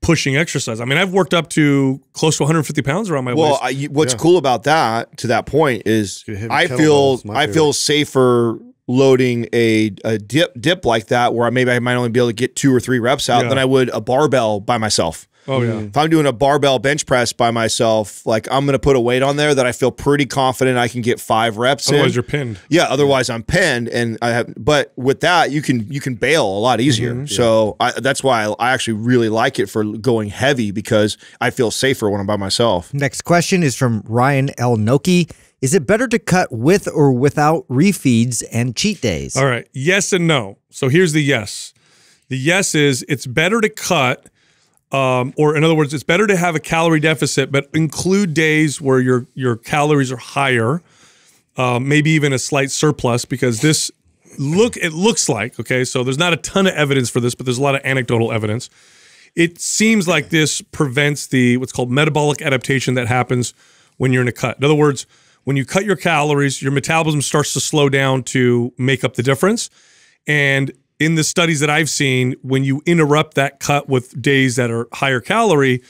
pushing exercise. I mean, I've worked up to close to one hundred fifty pounds around my well, waist. Well, I, what's yeah. cool about that, to that point, is I feel I feel safer loading a, a dip dip like that where maybe I might only be able to get two or three reps out yeah. than I would a barbell by myself. Oh yeah. If I'm doing a barbell bench press by myself, like I'm going to put a weight on there that I feel pretty confident I can get five reps otherwise in. Otherwise you're pinned. Yeah, otherwise I'm pinned and I have but with that you can you can bail a lot easier. Mm-hmm. So yeah. I, that's why I, I actually really like it for going heavy because I feel safer when I'm by myself. Next question is from Ryan L. Noki. Is it better to cut with or without refeeds and cheat days? All right, yes and no. So here's the yes. The yes is it's better to cut Um, or in other words, it's better to have a calorie deficit, but include days where your your calories are higher, uh, maybe even a slight surplus, because this look it looks like, okay, so there's not a ton of evidence for this, but there's a lot of anecdotal evidence. It seems like this prevents the what's called metabolic adaptation that happens when you're in a cut. In other words, when you cut your calories, your metabolism starts to slow down to make up the difference, and in the studies that I've seen, when you interrupt that cut with days that are higher calorie,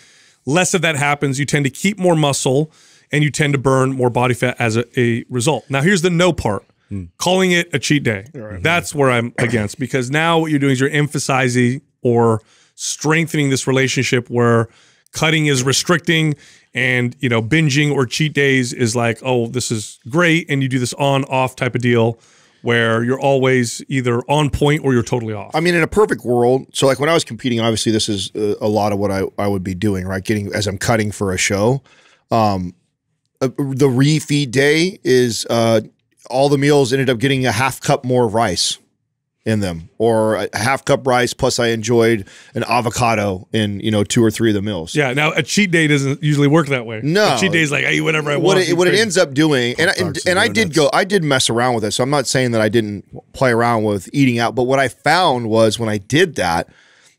less of that happens. You tend to keep more muscle and you tend to burn more body fat as a, a result. Now, here's the no part. Mm. Calling it a cheat day. Right. That's where I'm against, because now what you're doing is you're emphasizing or strengthening this relationship where cutting is restricting and, you know, binging or cheat days is like, oh, this is great, and you do this on-off type of deal where you're always either on point or you're totally off. I mean, in a perfect world, so like when I was competing, obviously this is a, a lot of what I, I would be doing, right? Getting, as I'm cutting for a show, um, uh, the refeed day is uh, all the meals ended up getting a half cup more rice in them, or a half cup rice, plus I enjoyed an avocado in, you know, two or three of the meals. Yeah, now a cheat day doesn't usually work that way. No. A cheat day is like, I eat whatever I what want. It, what crazy. It ends up doing, and, and, and I did go, I did mess around with it, so I'm not saying that I didn't play around with eating out, but what I found was when I did that,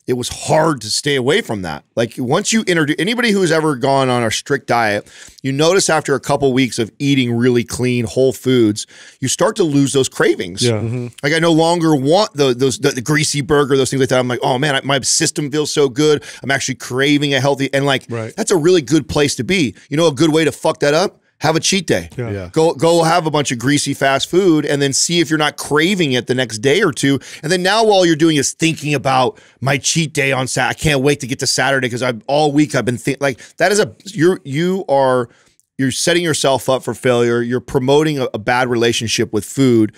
it was hard to stay away from that. Like once you introduce, anybody who's ever gone on a strict diet, you notice after a couple weeks of eating really clean whole foods, you start to lose those cravings. Yeah. Mm-hmm. Like I no longer want the, those, the, the greasy burger, those things like that. I'm like, oh man, I, my system feels so good. I'm actually craving a healthy, and like, right. that's a really good place to be. You know, a good way to fuck that up? Have a cheat day. Yeah. Yeah. Go go have a bunch of greasy fast food and then see if you're not craving it the next day or two. And then now all you're doing is thinking about my cheat day on Saturday. I can't wait to get to Saturday because I've all week I've been thinking, like that is a you're you are you're setting yourself up for failure. You're promoting a, a bad relationship with food.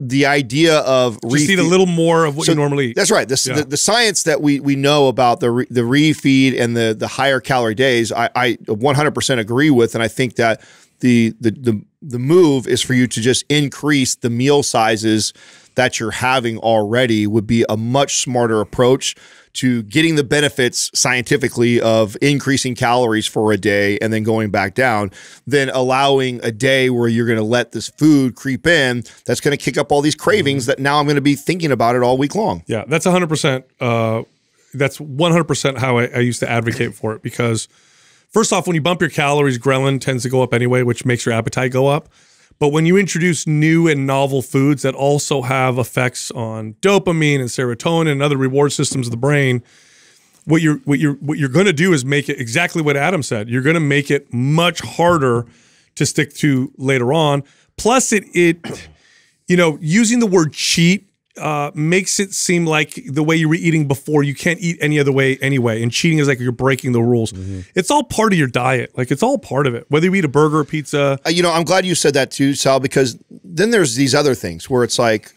The idea of just eat a little more of what so you normally eat. That's right. This, yeah. the, the science that we we know about the re, the refeed and the the higher calorie days, I, I one hundred percent agree with, and I think that the, the the the move is for you to just increase the meal sizes that you're having already would be a much smarter approach to getting the benefits scientifically of increasing calories for a day and then going back down, then allowing a day where you're going to let this food creep in that's going to kick up all these cravings mm-hmm. that now I'm going to be thinking about it all week long. Yeah, that's one hundred percent. Uh, that's one hundred percent how I, I used to advocate for it, because first off, when you bump your calories, ghrelin tends to go up anyway, which makes your appetite go up. But when you introduce new and novel foods that also have effects on dopamine and serotonin and other reward systems of the brain, what you're what you're what you're going to do is make it exactly what Adam said. You're going to make it much harder to stick to later on. Plus, it it you know using the word cheat uh, makes it seem like the way you were eating before you can't eat any other way anyway. And cheating is like you're breaking the rules. Mm-hmm. It's all part of your diet. Like it's all part of it. Whether you eat a burger or pizza. Uh, you know, I'm glad you said that too, Sal, because then there's these other things where it's like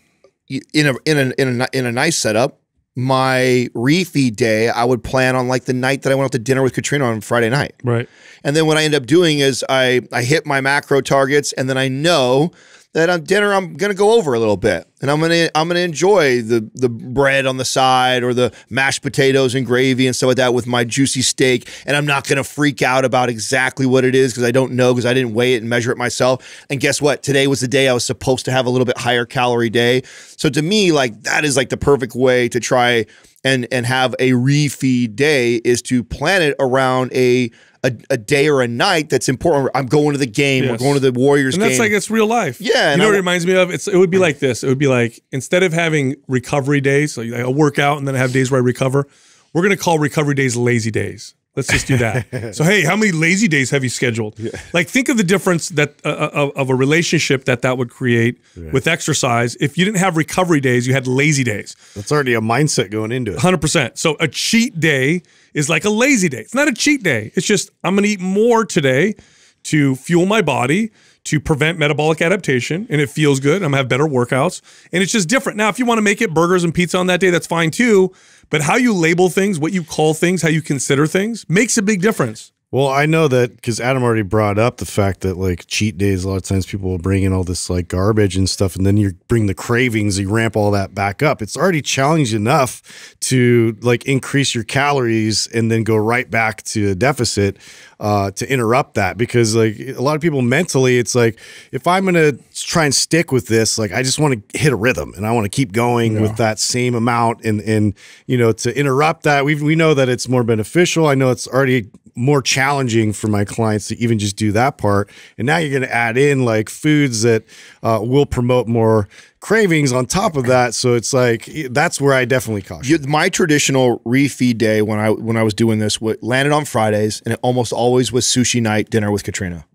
in a, in a, in a, in a nice setup, my refeed day, I would plan on like the night that I went out to dinner with Katrina on Friday night. Right. And then what I end up doing is I, I hit my macro targets, and then I know that on dinner I'm going to go over a little bit, and I'm going to I'm going to enjoy the the bread on the side or the mashed potatoes and gravy and stuff like that with my juicy steak, and I'm not going to freak out about exactly what it is because I don't know, because I didn't weigh it and measure it myself. And guess what? Today was the day I was supposed to have a little bit higher calorie day. So to me, like, that is like the perfect way to try and and have a refeed day, is to plan it around a A, a day or a night that's important. I'm going to the game. Yes. We're going to the Warriors game. And that's game. Like, it's real life. Yeah. You know I, what it reminds me of? It's, it would be like this. It would be like, instead of having recovery days, so I'll work out and then I have days where I recover, we're going to call recovery days lazy days. Let's just do that. So, hey, how many lazy days have you scheduled? Yeah. Like, think of the difference that uh, of, of a relationship that that would create yeah. with exercise. If you didn't have recovery days, you had lazy days. That's already a mindset going into it. one hundred percent. So a cheat day is like a lazy day. It's not a cheat day. It's just, I'm going to eat more today to fuel my body, to prevent metabolic adaptation, and it feels good. I'm going to have better workouts, and it's just different. Now, if you want to make it burgers and pizza on that day, that's fine too. But how you label things, what you call things, how you consider things makes a big difference. Well, I know that because Adam already brought up the fact that, like, cheat days, a lot of times people will bring in all this like garbage and stuff, and then you bring the cravings, you ramp all that back up. It's already challenging enough to like increase your calories and then go right back to a deficit uh, to interrupt that, because like a lot of people mentally, it's like, if I'm going to try and stick with this, like, I just want to hit a rhythm and I want to keep going yeah. with that same amount. And, and, you know, to interrupt that, we we know that it's more beneficial. I know it's already more challenging for my clients to even just do that part. And now you're going to add in like foods that uh, will promote more cravings on top of that. So it's like, that's where I definitely caution. My traditional refeed day when I, when I was doing this, what landed on Fridays, and it almost always was sushi night, dinner with Katrina.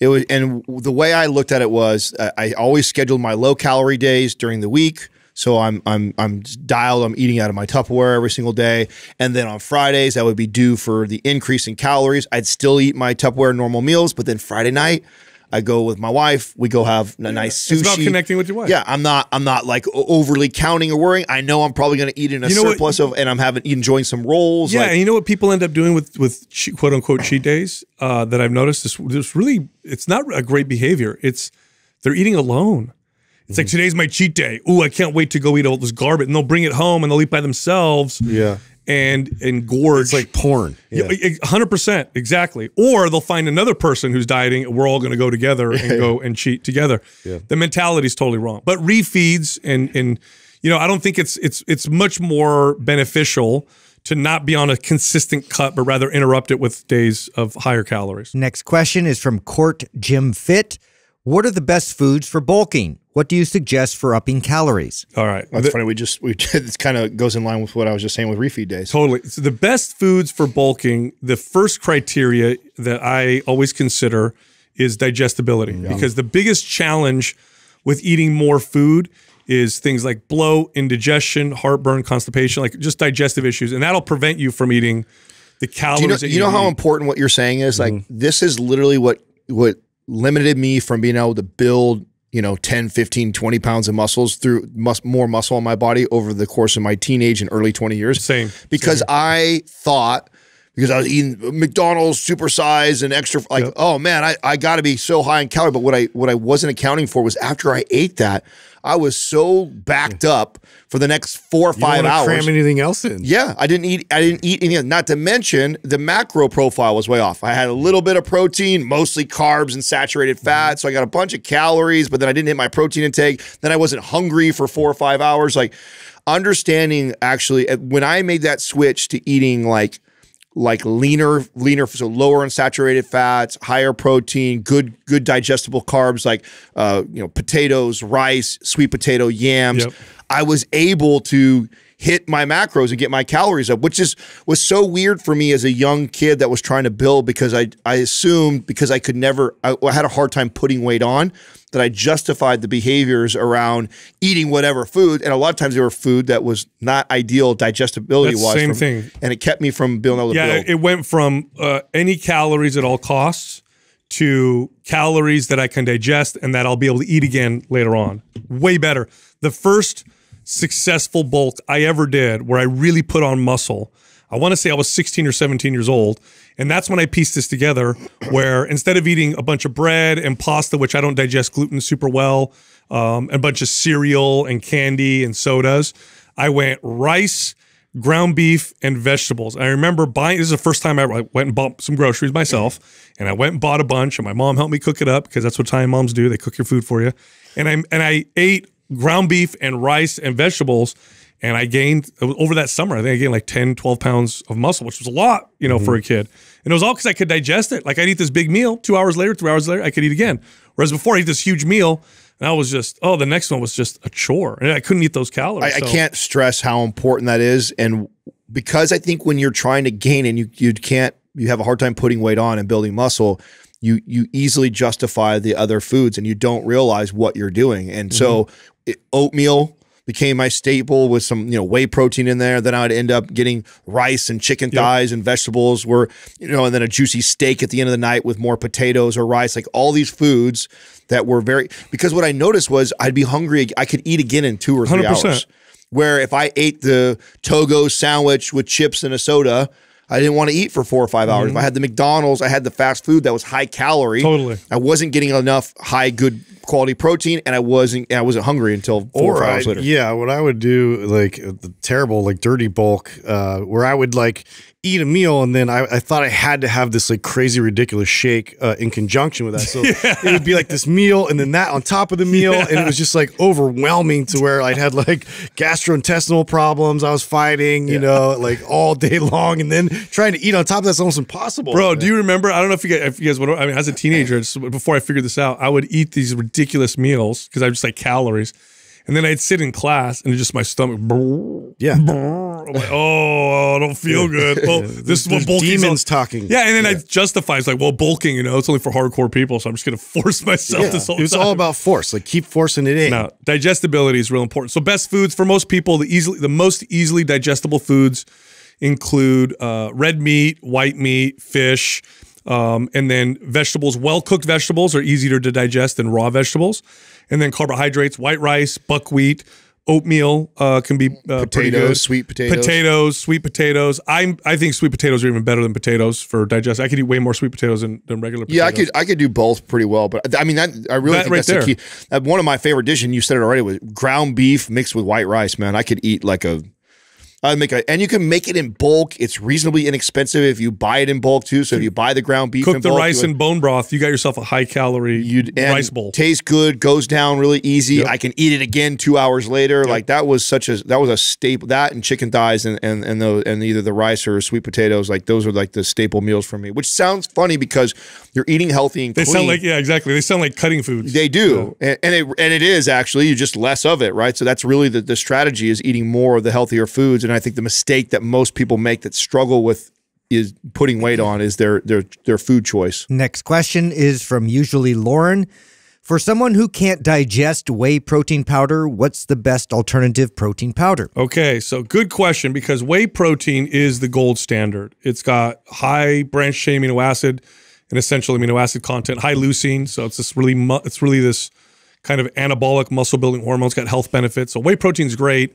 It was, and the way I looked at it was, uh, I always scheduled my low calorie days during the week. So I'm I'm I'm dialed. I'm eating out of my Tupperware every single day, and then on Fridays I would be due for the increase in calories. I'd still eat my Tupperware normal meals, but then Friday night I go with my wife. We go have a yeah. nice sushi. It's about connecting with your wife. Yeah, I'm not I'm not like overly counting or worrying. I know I'm probably going to eat in a you know surplus what, of, and I'm having enjoying some rolls. Yeah, like, and you know what people end up doing with with quote unquote cheat days uh, that I've noticed. This this really it's not a great behavior. It's they're eating alone. It's like, today's my cheat day. Ooh, I can't wait to go eat all this garbage. And they'll bring it home and they'll eat by themselves. Yeah. And and gorge. It's like porn. Yeah. one hundred percent. Exactly. Or they'll find another person who's dieting, and we're all going to go together and go and cheat together. Yeah. The mentality is totally wrong. But refeeds and, and, you know, I don't think it's, it's, it's much more beneficial to not be on a consistent cut, but rather interrupt it with days of higher calories. Next question is from Court Jim Fit. What are the best foods for bulking? What do you suggest for upping calories? All right. That's the, funny. We just, we it kind of goes in line with what I was just saying with refeed days. Totally. So the best foods for bulking, the first criteria that I always consider is digestibility. Mm-hmm. Because the biggest challenge with eating more food is things like bloat, indigestion, heartburn, constipation, like just digestive issues. And that'll prevent you from eating the calories. Do you know, that you you know how eat. important what you're saying is? Mm-hmm. Like, this is literally what, what limited me from being able to build, you know, ten, fifteen, twenty pounds of muscles through mus more muscle on my body over the course of my teenage and early twenty years. Same. Because same. I thought, because I was eating McDonald's, supersize, and extra, like, yep. oh man, I, I got to be so high in calorie. But what I, what I wasn't accounting for was, after I ate that, I was so backed up for the next four or five you don't hours. Cram anything else in? Yeah, I didn't eat. I didn't eat anything. Not to mention the macro profile was way off. I had a little bit of protein, mostly carbs and saturated fat, mm-hmm. so I got a bunch of calories, but then I didn't hit my protein intake. Then I wasn't hungry for four or five hours. Like, understanding actually when I made that switch to eating like like leaner, leaner, so lower in saturated fats, higher protein, good, good digestible carbs, like, uh, you know, potatoes, rice, sweet potato, yams. Yep. I was able to hit my macros and get my calories up, which is was so weird for me as a young kid that was trying to build, because I, I assumed, because I could never, I, I had a hard time putting weight on, that I justified the behaviors around eating whatever food. And a lot of times they were food that was not ideal digestibility-wise. Same from, thing. And it kept me from being able to yeah, build. Yeah, it went from uh, any calories at all costs to calories that I can digest and that I'll be able to eat again later on. Way better. The first successful bulk I ever did, where I really put on muscle, I want to say I was sixteen or seventeen years old. And that's when I pieced this together, where instead of eating a bunch of bread and pasta, which I don't digest gluten super well, um, a bunch of cereal and candy and sodas, I went rice, ground beef, and vegetables. And I remember buying, this is the first time I went and bought some groceries myself, and I went and bought a bunch, and my mom helped me cook it up, because that's what Italian moms do. They cook your food for you. And I, and I ate ground beef and rice and vegetables, and I gained, over that summer, I think I gained like ten, twelve pounds of muscle, which was a lot, you know, mm-hmm. for a kid. And it was all because I could digest it. Like, I'd eat this big meal, two hours later, three hours later, I could eat again. Whereas before, I eat this huge meal, and I was just, oh, the next one was just a chore. And I couldn't eat those calories. I, so. I can't stress how important that is. And because I think when you're trying to gain and you, you can't, you have a hard time putting weight on and building muscle, you you easily justify the other foods and you don't realize what you're doing. And mm-hmm. so it, oatmeal became my staple with some, you know, whey protein in there. Then I'd end up getting rice and chicken thighs yep. and vegetables were, you know, and then a juicy steak at the end of the night with more potatoes or rice, like all these foods that were very, because what I noticed was I'd be hungry. I could eat again in two or three one hundred percent. Hours. Where if I ate the Togo sandwich with chips and a soda, I didn't want to eat for four or five hours. Mm-hmm. If I had the McDonald's, I had the fast food that was high calorie. Totally. I wasn't getting enough high good quality protein, and I wasn't I wasn't hungry until four or, or five I, hours later. Yeah, what I would do, like the terrible, like dirty bulk, uh, where I would like eat a meal, and then I, I thought I had to have this like crazy ridiculous shake uh, in conjunction with that. So yeah. it would be like this meal and then that on top of the meal, yeah. and it was just like overwhelming to where I'd had like gastrointestinal problems I was fighting, you yeah. know, like all day long, and then trying to eat on top of that's almost impossible. Bro, do you remember? I don't know if you guys, if you guys would, I mean, as a teenager, before I figured this out, I would eat these ridiculous meals because I just like calories. And then I'd sit in class and just my stomach, yeah. I'm like, oh, I don't feel good. Well, this is what bulking is. Demons talking. Yeah, and then yeah. I justify. It's like, well, bulking, you know, it's only for hardcore people, so I'm just going to force myself yeah. this whole time. It's all about force. Like, keep forcing it in. Now, digestibility is real important. So best foods for most people, the easily, the most easily digestible foods include uh, red meat, white meat, fish, um, and then vegetables. Well-cooked vegetables are easier to digest than raw vegetables. And then carbohydrates, white rice, buckwheat, oatmeal uh, can be uh, potatoes, pretty good. Sweet potatoes, potatoes, sweet potatoes. I I think sweet potatoes are even better than potatoes for digestion. I could eat way more sweet potatoes than, than regular potatoes. Yeah, I could I could do both pretty well. But I mean, that, I really that think right that's there. The key. Uh, one of my favorite dishes, and you said it already, was ground beef mixed with white rice. Man, I could eat like a. I'd make a, and you can make it in bulk. It's reasonably inexpensive if you buy it in bulk too. So if you buy the ground beef, cook in bulk, the rice and bone broth, you got yourself a high calorie you'd, rice bowl. Tastes good, goes down really easy. Yep. I can eat it again two hours later. Yep. Like that was such a that was a staple. That and chicken thighs and and and, the, and either the rice or sweet potatoes, like those are like the staple meals for me. Which sounds funny because you're eating healthy and they clean. Sound like yeah, exactly. They sound like cutting foods. They do, yeah. and and it, and it is actually you just less of it, right? So that's really the the strategy is eating more of the healthier foods. And I think the mistake that most people make that struggle with is putting weight on is their their their food choice. Next question is from usually Lauren. For someone who can't digest whey protein powder, what's the best alternative protein powder? Okay, so good question, because whey protein is the gold standard. It's got high branched chain amino acid and essential amino acid content, high leucine. So it's this really mu it's really this kind of anabolic muscle building hormone. It's got health benefits. So whey protein's great.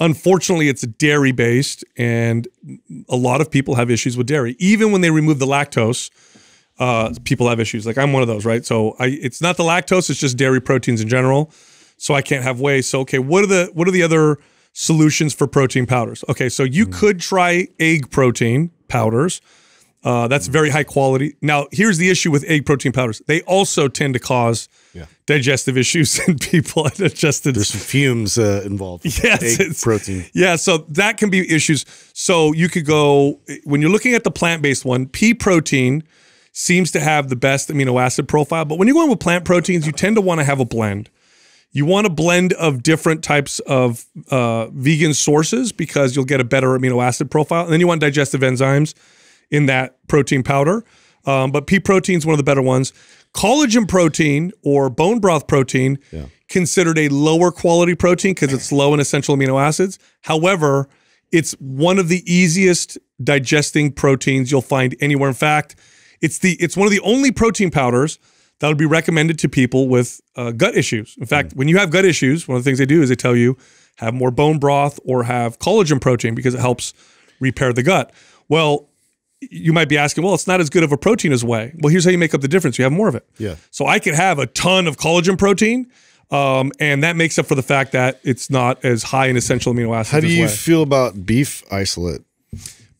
Unfortunately, it's dairy-based, and a lot of people have issues with dairy. Even when they remove the lactose, uh, people have issues. Like, I'm one of those, right? So I, it's not the lactose, it's just dairy proteins in general. So I can't have whey. So, okay, what are the, what are the other solutions for protein powders? Okay, so you mm-hmm. could try egg protein powders. Uh, that's very high quality. Now, here's the issue with egg protein powders. They also tend to cause yeah. digestive issues in people. Digested. There's some fumes uh, involved. Yes. Egg protein. Yeah, so that can be issues. So you could go, when you're looking at the plant-based one, pea protein seems to have the best amino acid profile. But when you're going with plant proteins, you tend to want to have a blend. You want a blend of different types of uh, vegan sources because you'll get a better amino acid profile. And then you want digestive enzymes in that protein powder. Um, but pea protein is one of the better ones. Collagen protein or bone broth protein, yeah. considered a lower quality protein because it's low in essential amino acids. However, it's one of the easiest digesting proteins you'll find anywhere. In fact, it's the it's one of the only protein powders that would be recommended to people with uh, gut issues. In fact, mm. when you have gut issues, one of the things they do is they tell you have more bone broth or have collagen protein because it helps repair the gut. Well, you might be asking, well, it's not as good of a protein as whey. Well, here's how you make up the difference. You have more of it. Yeah. So I could have a ton of collagen protein, um, and that makes up for the fact that it's not as high in essential amino acids. How do you feel about beef isolate?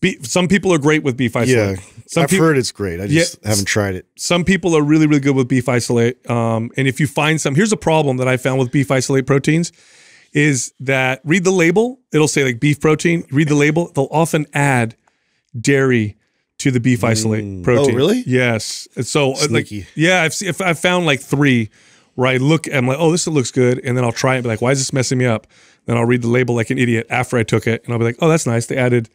Beef, some people are great with beef isolate. Yeah, some I've people, heard it's great. I just yeah, haven't tried it. Some people are really, really good with beef isolate. Um, and if you find some, here's a problem that I found with beef isolate proteins is that read the label. It'll say like beef protein. Read the label. They'll often add dairy to the beef isolate mm. protein. Oh, really? Yes. So, sneaky. Like, yeah, I've, if I've found like three where I look, I'm like, oh, this looks good. And then I'll try it and be like, why is this messing me up? Then I'll read the label like an idiot after I took it. And I'll be like, oh, that's nice. They added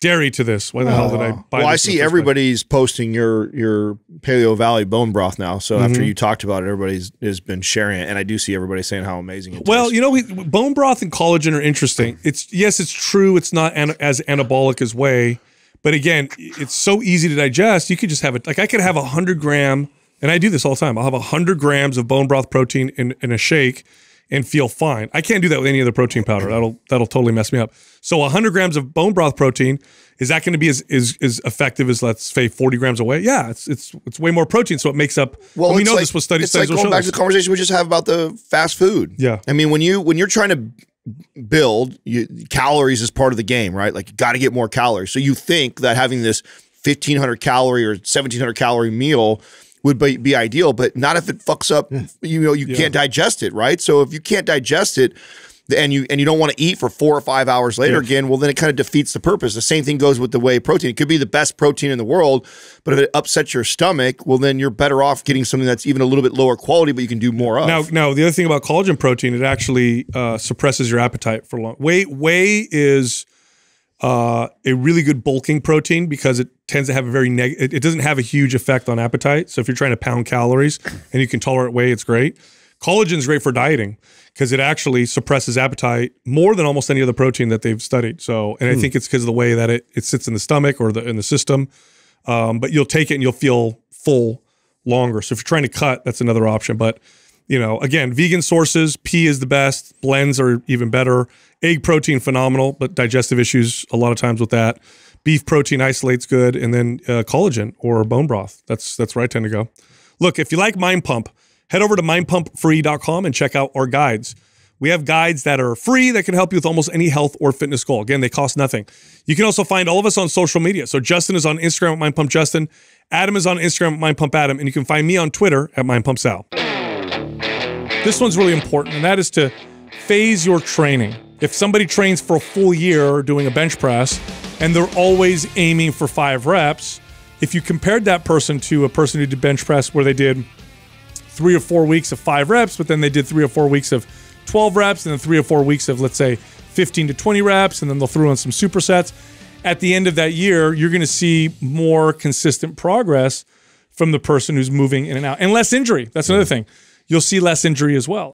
dairy to this. Why the oh. hell did I buy Well, I see everybody's place? posting your your Paleo Valley bone broth now. So mm-hmm. after you talked about it, everybody's has been sharing it. And I do see everybody saying how amazing it well, tastes. You know, we, bone broth and collagen are interesting. It's yes, it's true. It's not an, as anabolic as whey. But again, it's so easy to digest. You could just have it. Like I could have a hundred gram, and I do this all the time. I'll have a hundred grams of bone broth protein in, in a shake and feel fine. I can't do that with any other protein powder. That'll that'll totally mess me up. So a hundred grams of bone broth protein, is that going to be as, as, as effective as, let's say, forty grams of whey? Yeah, it's it's it's way more protein, so it makes up. Well, we know like, this was studies. It's studies like going back this. to the conversation we just have about the fast food. Yeah, I mean when you when you're trying to build you, calories is part of the game, right? Like you got to get more calories. So you think that having this fifteen hundred calorie or seventeen hundred calorie meal would be, be ideal, but not if it fucks up, you know, you yeah. can't digest it, right? So if you can't digest it and you, and you don't want to eat for four or five hours later yeah. again, well, then it kind of defeats the purpose. The same thing goes with the whey protein. It could be the best protein in the world, but if it upsets your stomach, well, then you're better off getting something that's even a little bit lower quality, but you can do more of. Now, now the other thing about collagen protein, it actually uh, suppresses your appetite for long. Whey, whey is uh, a really good bulking protein because it tends to have a very negative, it, it doesn't have a huge effect on appetite. So if you're trying to pound calories and you can tolerate whey, it's great. Collagen is great for dieting because it actually suppresses appetite more than almost any other protein that they've studied. So, and hmm. I think it's because of the way that it, it sits in the stomach or the in the system. Um, but you'll take it and you'll feel full longer. So if you're trying to cut, that's another option. But, you know, again, vegan sources, pea is the best. Blends are even better. Egg protein, phenomenal, but digestive issues a lot of times with that. Beef protein isolates good, and then uh, collagen or bone broth. That's that's where I tend to go. Look, if you like Mind Pump, head over to mind pump free dot com and check out our guides. We have guides that are free that can help you with almost any health or fitness goal. Again, they cost nothing. You can also find all of us on social media. So Justin is on Instagram at Mind Pump Justin. Adam is on Instagram at Mind Pump Adam. And you can find me on Twitter at Mind Pump Sal. This one's really important, and that is to phase your training. If somebody trains for a full year doing a bench press, and they're always aiming for five reps, if you compared that person to a person who did bench press where they did three or four weeks of five reps, but then they did three or four weeks of twelve reps, and then three or four weeks of, let's say, fifteen to twenty reps, and then they'll throw in some supersets, at the end of that year, you're going to see more consistent progress from the person who's moving in and out. And less injury. That's another thing. You'll see less injury as well.